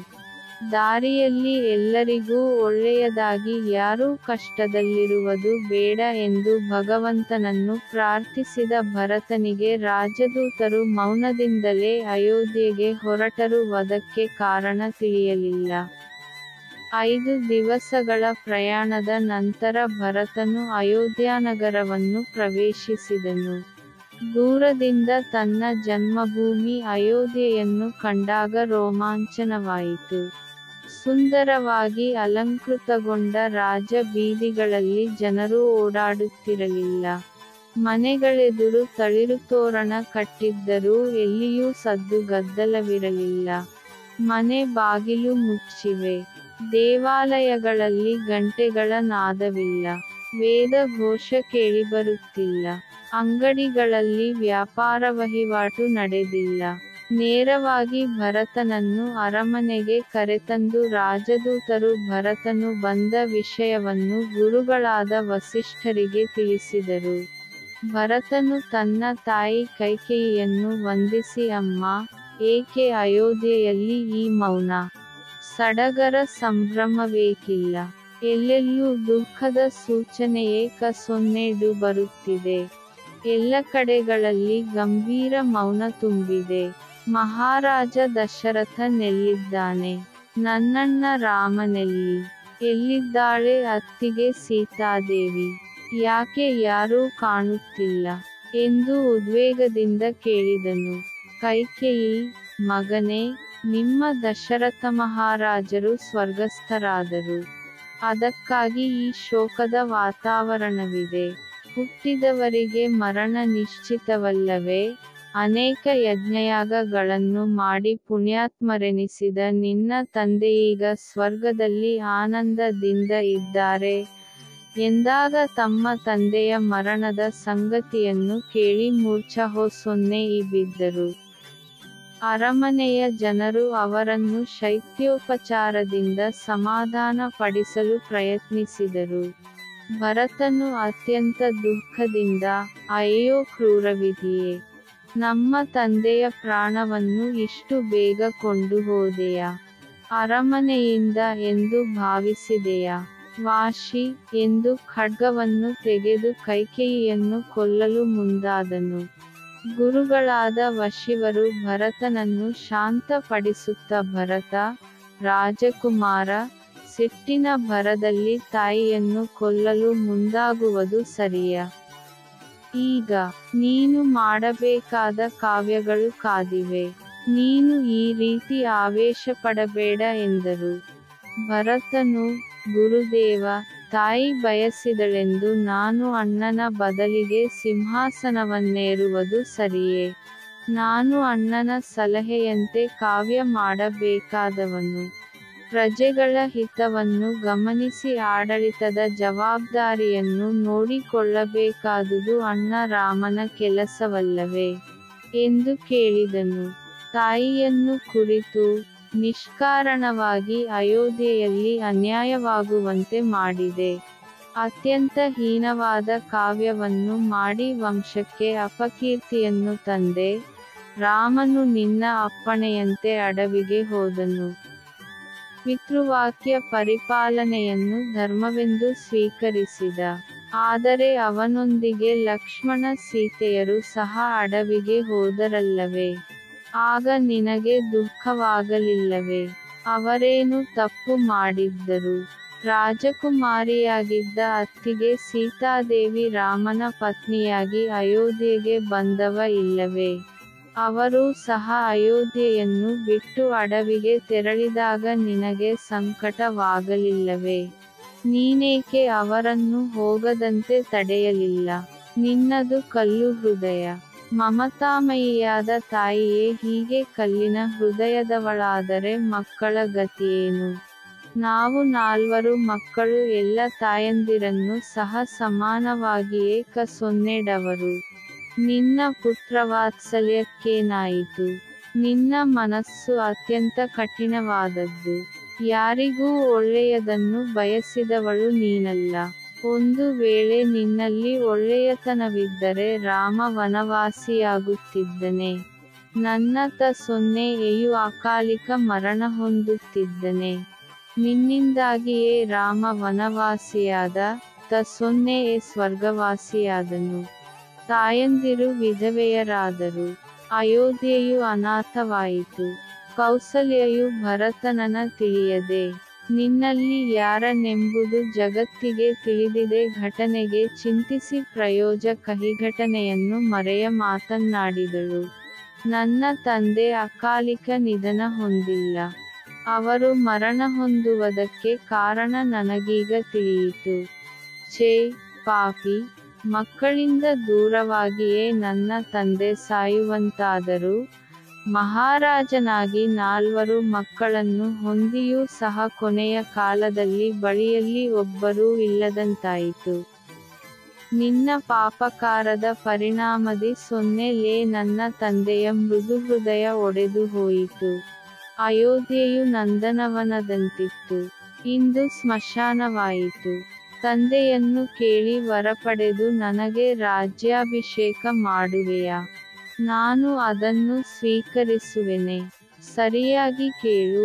ದಾರಿಯಲ್ಲಿ ಎಲ್ಲರಿಗೂ ಒಳ್ಳೆಯದಾಗಿ, ಯಾರೂ ಕಷ್ಟದಲ್ಲಿರುವುದು ಬೇಡ ಎಂದು ಭಗವಂತನನ್ನು ಪ್ರಾರ್ಥಿಸಿದ ಭರತನಿಗೆ ರಾಜದೂತರು ಮೌನದಿಂದಲೇ ಅಯೋಧ್ಯೆಗೆ ಹೊರಟರುವುದಕ್ಕೆ ಕಾರಣ ತಿಳಿಯಲಿಲ್ಲ. 5 ದಿವಸಗಳ ಪ್ರಯಾಣದ ನಂತರ ಭರತನು ಅಯೋಧ್ಯಾನಗರವನ್ನು ಪ್ರವೇಶಿಸಿದನು. ದೂರದಿಂದ ತನ್ನ ಜನ್ಮಭೂಮಿ ಅಯೋಧ್ಯೆಯನ್ನು ಕಂಡಾಗ ರೋಮಾಂಚನವಾಯಿತು. ಸುಂದರವಾಗಿ ಅಲಂಕೃತಗೊಂಡ ರಾಜ ಬೀದಿಗಳಲ್ಲಿ ಜನರು ಓಡಾಡುತ್ತಿರಲಿಲ್ಲ. ಮನೆಗಳೆದುರು ತಳಿರು ತೋರಣ ಕಟ್ಟಿದ್ದರೂ ಎಲ್ಲಿಯೂ ಸದ್ದು ಗದ್ದಲವಿರಲಿಲ್ಲ. ಮನೆ ಬಾಗಿಲು ಮುಚ್ಚಿವೆ. ದೇವಾಲಯಗಳಲ್ಲಿ ಗಂಟೆಗಳ ನಾದವಿಲ್ಲ, ವೇದ ಘೋಷ ಕೇಳಿಬರುತ್ತಿಲ್ಲ, ಅಂಗಡಿಗಳಲ್ಲಿ ವ್ಯಾಪಾರ ವಹಿವಾಟು ನಡೆದಿಲ್ಲ. ನೇರವಾಗಿ ಭರತನನ್ನು ಅರಮನೆಗೆ ಕರೆತಂದು ರಾಜದೂತರು ಭರತನು ಬಂದ ವಿಷಯವನ್ನು ಗುರುಗಳಾದ ವಸಿಷ್ಠರಿಗೆ ತಿಳಿಸಿದರು. ಭರತನು ತನ್ನ ತಾಯಿ ಕೈಕೇಯಿಯನ್ನು ವಂದಿಸಿ, ಅಮ್ಮ, ಏಕೆ ಅಯೋಧ್ಯೆಯಲ್ಲಿ ಈ ಮೌನ, ಸಡಗರ, ಸಂಭ್ರಮವೇಕಿಲ್ಲ? ಎಲ್ಲೆಲ್ಲೂ ದುಃಖದ ಸೂಚನೆ ಏಕಸೊನ್ನೆಡು ಬರುತ್ತಿದೆ. ಎಲ್ಲ ಕಡೆಗಳಲ್ಲಿ ಗಂಭೀರ ಮೌನ ತುಂಬಿದೆ. ಮಹಾರಾಜ ದಶರಥ ನೆಲ್ಲಿದ್ದಾನೆ? ನನ್ನಣ್ಣ ರಾಮನೆಲ್ಲಿ? ಎಲ್ಲಿದ್ದಾಳೆ ಅತ್ತಿಗೆ ಸೀತಾದೇವಿ? ಯಾಕೆ ಯಾರೂ ಕಾಣುತ್ತಿಲ್ಲ ಎಂದು ಉದ್ವೇಗದಿಂದ ಕೇಳಿದನು. ಕೈಕೇಯಿ, ಮಗನೇ, ನಿಮ್ಮ ದಶರಥ ಮಹಾರಾಜರು ಸ್ವರ್ಗಸ್ಥರಾದರು. ಅದಕ್ಕಾಗಿ ಈ ಶೋಕದ ವಾತಾವರಣವಿದೆ. ಹುಟ್ಟಿದವರಿಗೆ ಮರಣ ನಿಶ್ಚಿತವಲ್ಲವೇ? ಅನೇಕ ಯಜ್ಞಯಾಗಗಳನ್ನು ಮಾಡಿ ಪುಣ್ಯಾತ್ಮರೆನಿಸಿದ ನಿನ್ನ ತಂದೆಯೀಗ ಸ್ವರ್ಗದಲ್ಲಿ ಆನಂದದಿಂದ ಇದ್ದಾರೆ ಎಂದಾಗ ತಮ್ಮ ತಂದೆಯ ಮರಣದ ಸಂಗತಿಯನ್ನು ಕೇಳಿ ಮೂರ್ಛೆಹೋಸೊನ್ನೆ ಬಿದ್ದರು. ಅರಮನೆಯ ಜನರು ಅವರನ್ನು ಶೈತ್ಯೋಪಚಾರದಿಂದ ಸಮಾಧಾನ ಪಡಿಸಲು ಪ್ರಯತ್ನಿಸಿದರು. ಭರತನು ಅತ್ಯಂತ ದುಃಖದಿಂದ, ಅಯ್ಯೋ ಕ್ರೂರವಿಧಿಯೇ, ನಮ್ಮ ತಂದೆಯ ಪ್ರಾಣವನ್ನು ಇಷ್ಟು ಬೇಗ ಕೊಂಡು ಹೋದೆಯಾ, ಅರಮನೆಯಿಂದ ಎಂದು ಭಾವಿಸಿದೆಯಾ? ವಾಶಿ ಎಂದು ಖಡ್ಗವನ್ನು ತೆಗೆದು ಕೈಕೇಯಿಯನ್ನು ಕೊಲ್ಲಲು ಮುಂದಾದನು. ಗುರುಗಳಾದ ವಶಿವರು ಭರತನನ್ನು ಶಾಂತಪಡಿಸುತ್ತಾ, ಭರತ ರಾಜಕುಮಾರ, ಸಿಟ್ಟಿನ ಭರದಲ್ಲಿ ತಾಯಿಯನ್ನು ಕೊಲ್ಲಲು ಮುಂದಾಗುವುದು ಸರಿಯಾ? ಈಗ ನೀನು ಮಾಡಬೇಕಾದ ಕಾವ್ಯಗಳು ಕಾದಿವೆ. ನೀನು ಈ ರೀತಿ ಆವೇಶ ಪಡಬೇಡ ಎಂದರು. ಭರತನು, ಗುರುದೇವ, ತಾಯಿ ಬಯಸಿದಳೆಂದು ನಾನು ಅಣ್ಣನ ಬದಲಿಗೆ ಸಿಂಹಾಸನವನ್ನೇರುವುದು ಸರಿಯೇ? ನಾನು ಅಣ್ಣನ ಸಲಹೆಯಂತೆ ಕಾವ್ಯ ಮಾಡಬೇಕಾದವನು. ಪ್ರಜೆಗಳ ಹಿತವನ್ನು ಗಮನಿಸಿ ಆಡಳಿತದ ಜವಾಬ್ದಾರಿಯನ್ನು ನೋಡಿಕೊಳ್ಳಬೇಕಾದುದು ಅಣ್ಣ ರಾಮನ ಕೆಲಸವಲ್ಲವೇ ಎಂದು ಕೇಳಿದನು. ತಾಯಿಯನ್ನು ಕುರಿತು ನಿಷ್ಕಾರಣವಾಗಿ ಅಯೋಧ್ಯೆಯಲ್ಲಿ ಅನ್ಯಾಯವಾಗುವಂತೆ ಮಾಡಿದೆ. ಅತ್ಯಂತ ಹೀನವಾದ ಕಾವ್ಯವನ್ನು ಮಾಡಿ ವಂಶಕ್ಕೆ ಅಪಕೀರ್ತಿಯನ್ನು ತಂದೆ. ರಾಮನು ನಿನ್ನ ಅಪ್ಪಣೆಯಂತೆ ಅಡವಿಗೆ ಹೋದನು. ಪಿತೃವಾಕ್ಯ ಪರಿಪಾಲನೆಯನ್ನು ಧರ್ಮವೆಂದು ಸ್ವೀಕರಿಸಿದ. ಆದರೆ ಅವನೊಂದಿಗೆ ಲಕ್ಷ್ಮಣ ಸೀತೆಯರು ಸಹ ಅಡವಿಗೆ ಹೋದರಲ್ಲವೇ? ಆಗ ನಿನಗೆ ದುಃಖವಾಗಲಿಲ್ಲವೇ? ಅವರೇನು ತಪ್ಪು ಮಾಡಿದ್ದರು? ರಾಜಕುಮಾರಿಯಾಗಿದ್ದ ಅತ್ತಿಗೆ ಸೀತಾದೇವಿ ರಾಮನ ಪತ್ನಿಯಾಗಿ ಅಯೋಧ್ಯೆಗೆ ಬಂದವ ಇಲ್ಲವೇ? ಅವರೂ ಸಹ ಅಯೋಧ್ಯೆಯನ್ನು ಬಿಟ್ಟು ಅಡವಿಗೆ ತೆರಳಿದಾಗ ನಿನಗೆ ಸಂಕಟವಾಗಲಿಲ್ಲವೇ? ನೀನೇಕೆ ಅವರನ್ನು ಹೋಗದಂತೆ ತಡೆಯಲಿಲ್ಲ? ನಿನ್ನದು ಕಲ್ಲು ಹೃದಯ. ಮಮತಾಮಯಿಯಾದ ತಾಯಿಯೇ ಹೀಗೆ ಕಲ್ಲಿನ ಹೃದಯದವಳಾದರೆ ಮಕ್ಕಳ ಗತಿಯೇನು? ನಾವು ನಾಲ್ವರು ಮಕ್ಕಳು ಎಲ್ಲ ತಾಯಂದಿರನ್ನು ಸಹ ಸಮಾನವಾಗಿಯೇ ಕಸೊನ್ನೆಡವರು. ನಿನ್ನ ಪುತ್ರವಾತ್ಸಲ್ಯಕ್ಕೇನಾಯಿತು? ನಿನ್ನ ಮನಸ್ಸು ಅತ್ಯಂತ ಕಠಿಣವಾದದ್ದು. ಯಾರಿಗೂ ಒಳ್ಳೆಯದನ್ನು ಬಯಸಿದವಳು ನೀನಲ್ಲ. ಒಂದು ವೇಳೆ ನಿನ್ನಲ್ಲಿ ಒಳ್ಳೆಯತನವಿದ್ದರೆ ರಾಮ ವನವಾಸಿಯಾಗುತ್ತಿದ್ದನೆ. ನನ್ನ ಸೊನ್ನೆಯು ಅಕಾಲಿಕ ಮರಣ ಹೊಂದುತ್ತಿದ್ದನೆ. ನಿನ್ನಿಂದಾಗಿಯೇ ರಾಮ ವನವಾಸಿಯಾದ, ಸೊನ್ನೆಯೇ ಸ್ವರ್ಗವಾಸಿಯಾದನು. ತಾಯಂದಿರು ವಿಧವೆಯರಾದರು. ಅಯೋಧ್ಯೆಯು ಅನಾಥವಾಯಿತು. ಕೌಸಲ್ಯೆಯು ಭರತನನ ತಿಳಿಯದೆ, ನಿನ್ನಲ್ಲಿ ಯಾರನೆಂಬುದು ಜಗತ್ತಿಗೆ ತಿಳಿದಿದೆ ಘಟನೆಗೆ ಚಿಂತಿಸಿ ಪ್ರಯೋಜ ಕಹಿಘಟನೆಯನ್ನು ಮರೆಯ ಮಾತನ್ನಾಡಿದಳು. ನನ್ನ ತಂದೆ ಅಕಾಲಿಕ ನಿಧನ ಹೊಂದಿಲ್ಲ. ಅವರು ಮರಣ ಹೊಂದುವುದಕ್ಕೆ ಕಾರಣ ನನಗೀಗ ತಿಳಿಯಿತು. ಛೇ ಪಾಪಿ, ಮಕ್ಕಳಿಂದ ದೂರವಾಗಿಯೇ ನನ್ನ ತಂದೆ ಸಾಯುವಂತಾದರು ಮಹಾರಾಜನಾಗಿ ನಾಲ್ವರು ಮಕ್ಕಳನ್ನು ಹೊಂದಿಯೂ ಸಹ ಕೊನೆಯ ಕಾಲದಲ್ಲಿ ಬಳಿಯಲ್ಲಿ ಒಬ್ಬರೂ ಇಲ್ಲದಂತಾಯಿತು. ನಿನ್ನ ಪಾಪಕಾರದ ಪರಿಣಾಮದಿ 0 ನನ್ನ ತಂದೆಯ ಮೃದು ಹೃದಯ ಒಡೆದು ಹೋಯಿತು. ಅಯೋಧ್ಯೆಯು ನಂದನವನದಂತಿತ್ತು, ಇಂದು ಸ್ಮಶಾನವಾಯಿತು. ತಂದೆಯನ್ನು ಕೇಳಿ ವರಪಡೆದು ನನಗೆ ರಾಜ್ಯಾಭಿಷೇಕ ಮಾಡುವೆಯಾ? ನಾನು ಅದನ್ನು ಸ್ವೀಕರಿಸುವೆನೆ. ಸರಿಯಾಗಿ ಕೇಳು,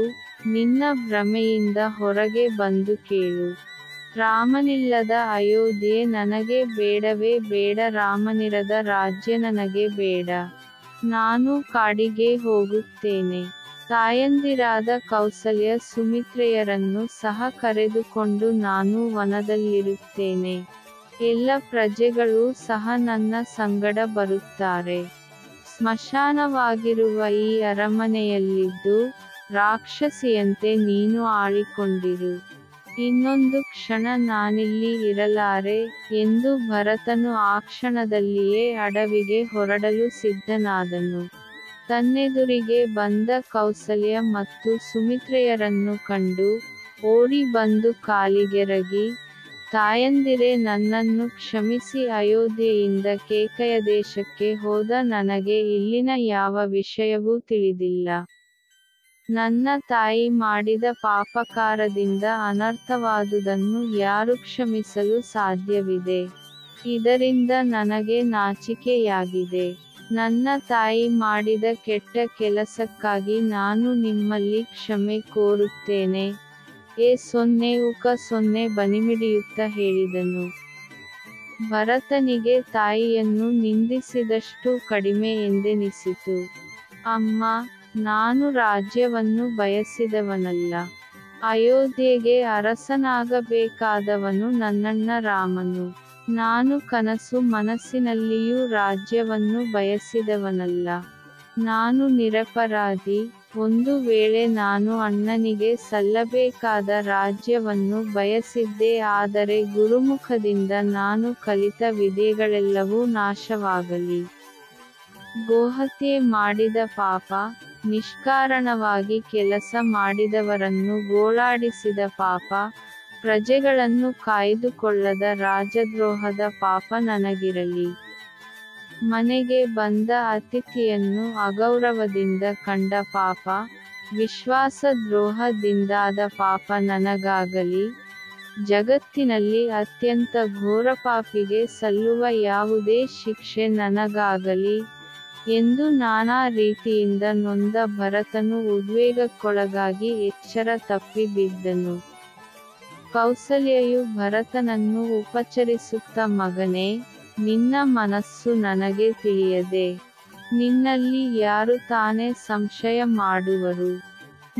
ನಿನ್ನ ಭ್ರಮೆಯಿಂದ ಹೊರಗೆ ಬಂದು ಕೇಳು. ರಾಮನಿಲ್ಲದ ಅಯೋಧ್ಯೆ ನನಗೆ ಬೇಡವೇ ಬೇಡ, ರಾಮನಿರದ ರಾಜ್ಯ ನನಗೆ ಬೇಡ. ನಾನು ಕಾಡಿಗೆ ಹೋಗುತ್ತೇನೆ. ತಾಯಂದಿರಾದ ಕೌಸಲ್ಯ ಸುಮಿತ್ರೆಯರನ್ನು ಸಹ ಕರೆದುಕೊಂಡು ನಾನು ವನದಲ್ಲಿರುತ್ತೇನೆ. ಎಲ್ಲ ಪ್ರಜೆಗಳೂ ಸಹ ನನ್ನ ಸಂಗಡ ಬರುತ್ತಾರೆ. ಸ್ಮಶಾನವಾಗಿರುವ ಈ ಅರಮನೆಯಲ್ಲಿದ್ದು ರಾಕ್ಷಸಿಯಂತೆ ನೀನು ಆಳಿಕೊಂಡಿರು. ಇನ್ನೊಂದು ಕ್ಷಣ ನಾನಿಲ್ಲಿ ಇರಲಾರೆ ಎಂದು ಭರತನು ಆ ಕ್ಷಣದಲ್ಲಿಯೇ ಅಡವಿಗೆ ಹೊರಡಲು ಸಿದ್ಧನಾದನು. ತನ್ನೆದುರಿಗೆ ಬಂದ ಕೌಸಲ್ಯ ಮತ್ತು ಸುಮಿತ್ರೆಯರನ್ನು ಕಂಡು ಓಡಿ ಬಂದು ಕಾಲಿಗೆರಗಿ, ತಾಯಂದಿರೆ, ನನ್ನನ್ನು ಕ್ಷಮಿಸಿ. ಅಯೋಧ್ಯೆಯಿಂದ ಕೇಕೆಯ ದೇಶಕ್ಕೆ ಹೋದ ನನಗೆ ಇಲ್ಲಿನ ಯಾವ ವಿಷಯವೂ ತಿಳಿದಿಲ್ಲ. ನನ್ನ ತಾಯಿ ಮಾಡಿದ ಪಾಪಕಾರದಿಂದ ಅನರ್ಥವಾದುದನ್ನು ಯಾರು ಕ್ಷಮಿಸಲು ಸಾಧ್ಯವಿದೆ? ಇದರಿಂದ ನನಗೆ ನಾಚಿಕೆಯಾಗಿದೆ. ನನ್ನ ತಾಯಿ ಮಾಡಿದ ಕೆಟ್ಟ ಕೆಲಸಕ್ಕಾಗಿ ನಾನು ನಿಮ್ಮಲ್ಲಿ ಕ್ಷಮೆ ಕೋರುತ್ತೇನೆ. 0 ಬನಿಮಿಡಿಯುತ್ತ ಹೇಳಿದನು. ಭರತನಿಗೆ ತಾಯಿಯನ್ನು ನಿಂದಿಸಿದಷ್ಟು ಕಡಿಮೆ ಎಂದೆನಿಸಿತು. ಅಮ್ಮ, ನಾನು ರಾಜ್ಯವನ್ನು ಬಯಸಿದವನಲ್ಲ. ಅಯೋಧ್ಯೆಗೆ ಅರಸನಾಗಬೇಕಾದವನು ನನ್ನಣ್ಣ ರಾಮನು. ನಾನು ಕನಸು ಮನಸ್ಸಿನಲ್ಲಿಯೂ ರಾಜ್ಯವನ್ನು ಬಯಸಿದವನಲ್ಲ. ನಾನು ನಿರಪರಾಧಿ. ಒಂದು ವೇಳೆ ನಾನು ಅಣ್ಣನಿಗೆ ಸಲ್ಲಬೇಕಾದ ರಾಜ್ಯವನ್ನು ಬಯಸಿದ್ದೆ. ಆದರೆ ಗುರುಮುಖದಿಂದ ನಾನು ಕಲಿತ ವಿದ್ಯೆಗಳೆಲ್ಲವೂ ನಾಶವಾಗಲಿ. ಗೋಹತ್ಯೆ ಮಾಡಿದ ಪಾಪ, ನಿಷ್ಕಾರಣವಾಗಿ ಕೆಲಸ ಮಾಡಿದವರನ್ನು ಗೋಳಾಡಿಸಿದ ಪಾಪ, ಪ್ರಜೆಗಳನ್ನು ಕಾಯ್ದುಕೊಳ್ಳದ ರಾಜದ್ರೋಹದ ಪಾಪ ನನಗಿರಲಿ. ಮನೆಗೆ ಬಂದ ಅತಿಥಿಯನ್ನು ಅಗೌರವದಿಂದ ಕಂಡ ಪಾಪ, ವಿಶ್ವಾಸದ್ರೋಹದಿಂದಾದ ಪಾಪ ನನಗಾಗಲಿ. ಜಗತ್ತಿನಲ್ಲಿ ಅತ್ಯಂತ ಘೋರ ಪಾಪಿಗೆ ಸಲ್ಲುವ ಯಾವುದೇ ಶಿಕ್ಷೆ ನನಗಾಗಲಿ ಎಂದು ನಾನಾ ರೀತಿಯಿಂದ ನೊಂದ ಭರತನು ಉದ್ವೇಗಕ್ಕೊಳಗಾಗಿ ಎಚ್ಚರ ತಪ್ಪಿ ಬಿದ್ದನು. ಕೌಸಲ್ಯೆಯು ಭರತನನ್ನು ಉಪಚರಿಸುತ್ತ, ಮಗನೇ, ನಿನ್ನ ಮನಸ್ಸು ನನಗೆ ತಿಳಿಯದೆ. ನಿನ್ನಲ್ಲಿ ಯಾರು ತಾನೇ ಸಂಶಯ ಮಾಡುವರು?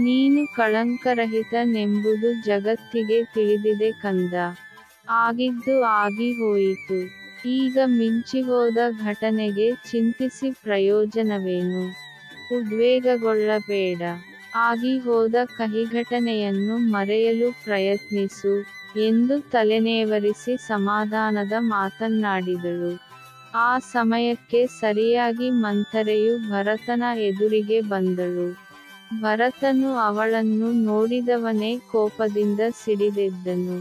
ನೀನು ಕಳಂಕರಹಿತನೆಂಬುದು ಜಗತ್ತಿಗೆ ತಿಳಿದಿದೆ ಕಂದ. ಆಗಿದ್ದು ಆಗಿ ಹೋಯಿತು. ಈಗ ಮಿಂಚಿಹೋದ ಘಟನೆಗೆ ಚಿಂತಿಸಿ ಪ್ರಯೋಜನವೇನು? ಉದ್ವೇಗಗೊಳ್ಳಬೇಡ. ಆಗಿ ಹೋದ ಕಹಿಘಟನೆಯನ್ನು ಮರೆಯಲು ಪ್ರಯತ್ನಿಸು ಎಂದು ತಲೆನೇವರಿಸಿ ಸಮಾಧಾನದ ಮಾತನ್ನಾಡಿದಳು. ಆ ಸಮಯಕ್ಕೆ ಸರಿಯಾಗಿ ಮಂಥರೆಯು ಭರತನ ಎದುರಿಗೆ ಬಂದಳು. ಭರತನು ಅವಳನ್ನು ನೋಡಿದವನೇ ಕೋಪದಿಂದ ಸಿಡಿದೆದ್ದನು.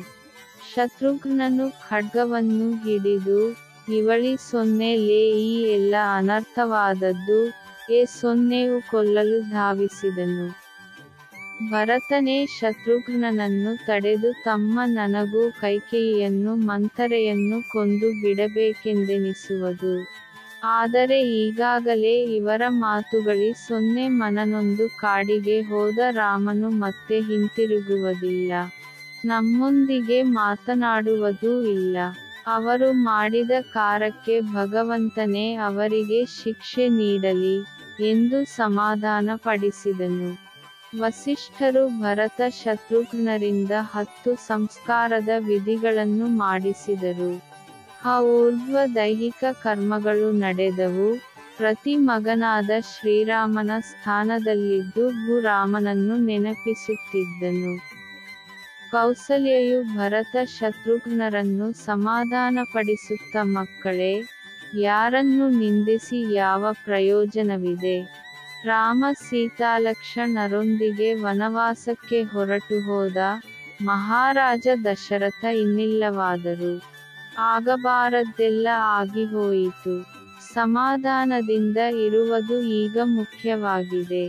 ಶತ್ರುಘ್ನನು ಖಡ್ಗವನ್ನು ಹಿಡಿದು, ಇವಳಿ 0 ಈ ಎಲ್ಲ ಅನರ್ಥವಾದದ್ದು 0 ಕೊಲ್ಲಲು ಧಾವಿಸಿದನು. ಭರತನೇ ಶತ್ರುಘ್ನನನ್ನು ತಡೆದು, ತಮ್ಮ, ನನಗೂ ಕೈಕೇಯಿಯನ್ನು ಮಂಥರೆಯನ್ನು ಕೊಂದು ಬಿಡಬೇಕೆಂದೆನಿಸುವುದು. ಆದರೆ ಈಗಾಗಲೇ ಇವರ ಮಾತುಗಳಿ 0 ಮನನೊಂದು ಕಾಡಿಗೆ ಹೋದ ರಾಮನು ಮತ್ತೆ ಹಿಂತಿರುಗುವುದಿಲ್ಲ. ನಮ್ಮೊಂದಿಗೆ ಮಾತನಾಡುವುದೂ ಇಲ್ಲ. ಅವರು ಮಾಡಿದ ಕಾರ್ಯಕ್ಕೆ ಭಗವಂತನೇ ಅವರಿಗೆ ಶಿಕ್ಷೆ ನೀಡಲಿ ಎಂದು ಸಮಾಧಾನ ಪಡಿಸಿದನು. ವಸಿಷ್ಠರು ಭರತ ಶತ್ರುಘ್ನರಿಂದ 10 ಸಂಸ್ಕಾರದ ವಿಧಿಗಳನ್ನು ಮಾಡಿಸಿದರು. ಆ ಊರ್ಧ್ವ ದೈಹಿಕ ಕರ್ಮಗಳು ನಡೆದವು. ಪ್ರತಿ ಮಗನಾದ ಶ್ರೀರಾಮನ ಸ್ಥಾನದಲ್ಲಿದ್ದು ಭೂರಾಮನನ್ನು ನೆನಪಿಸುತ್ತಿದ್ದನು. ಕೌಸಲ್ಯೆಯು ಭರತ ಶತ್ರುಘ್ನರನ್ನು ಸಮಾಧಾನಪಡಿಸುತ್ತ, ಮಕ್ಕಳೇ, ಯಾರನ್ನು ನಿಂದಿಸಿ ಯಾವ ಪ್ರಯೋಜನವಿದೆ? ರಾಮ ಸೀತಾಲಕ್ಷ್ಮಣರೊಂದಿಗೆ ವನವಾಸಕ್ಕೆ ಹೊರಟು ಹೋದ. ಮಹಾರಾಜ ದಶರಥ ಇನ್ನಿಲ್ಲವಾದರು. ಆಗಬಾರದ್ದೆಲ್ಲ ಆಗಿಹೋಯಿತು. ಸಮಾಧಾನದಿಂದ ಇರುವುದು ಈಗ ಮುಖ್ಯವಾಗಿದೆ.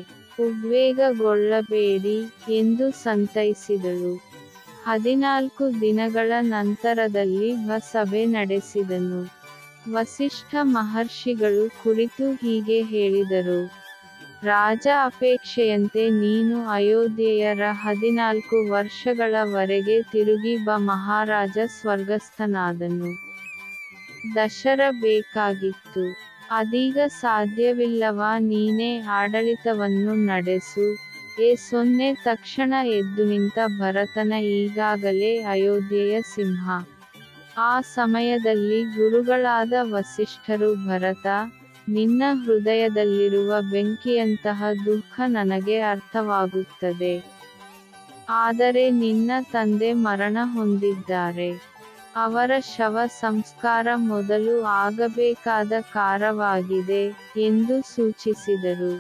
ಉದ್ವೇಗಗೊಳ್ಳಬೇಡಿ ಎಂದು ಸಂತೈಸಿದಳು. 14 ದಿನಗಳ ನಂತರದಲ್ಲಿ ಸಭೆ ನಡೆಸಿದನು. ವಸಿಷ್ಠ ಮಹರ್ಷಿಗಳು ಕುರಿತು ಹೀಗೆ ಹೇಳಿದರು. ರಾಜ ಅಪೇಕ್ಷೆಯಂತೆ ನೀನು ಅಯೋಧ್ಯೆಯರ 14 ವರ್ಷಗಳವರೆಗೆ ತಿರುಗಿ ಬ. ಮಹಾರಾಜ ಸ್ವರ್ಗಸ್ಥನಾದನು. ದಶರ ಬೇಕಾಗಿತ್ತು. ಅದೀಗ ಸಾಧ್ಯವಿಲ್ಲವಾ? ನೀನೇ ಆಡಳಿತವನ್ನು ನಡೆಸು. ಸೊನ್ನೆ ತಕ್ಷಣ ಎದ್ದು ನಿಂತ ಭರತನ ಈಗಾಗಲೇ ಅಯೋಧ್ಯೆಯ ಸಿಂಹ. ಆ ಸಮಯದಲ್ಲಿ ಗುರುಗಳಾದ ವಸಿಷ್ಠರು, ಭರತ, ನಿನ್ನ ಹೃದಯದಲ್ಲಿರುವ ಬೆಂಕಿಯಂತಹ ದುಃಖ ನನಗೆ ಅರ್ಥವಾಗುತ್ತದೆ. ಆದರೆ ನಿನ್ನ ತಂದೆ ಮರಣ ಹೊಂದಿದ್ದಾರೆ. ಅವರ ಶವ ಸಂಸ್ಕಾರ ಮೊದಲು ಆಗಬೇಕಾದ ಕಾರ್ಯವಾಗಿದೆ ಎಂದು ಸೂಚಿಸಿದರು.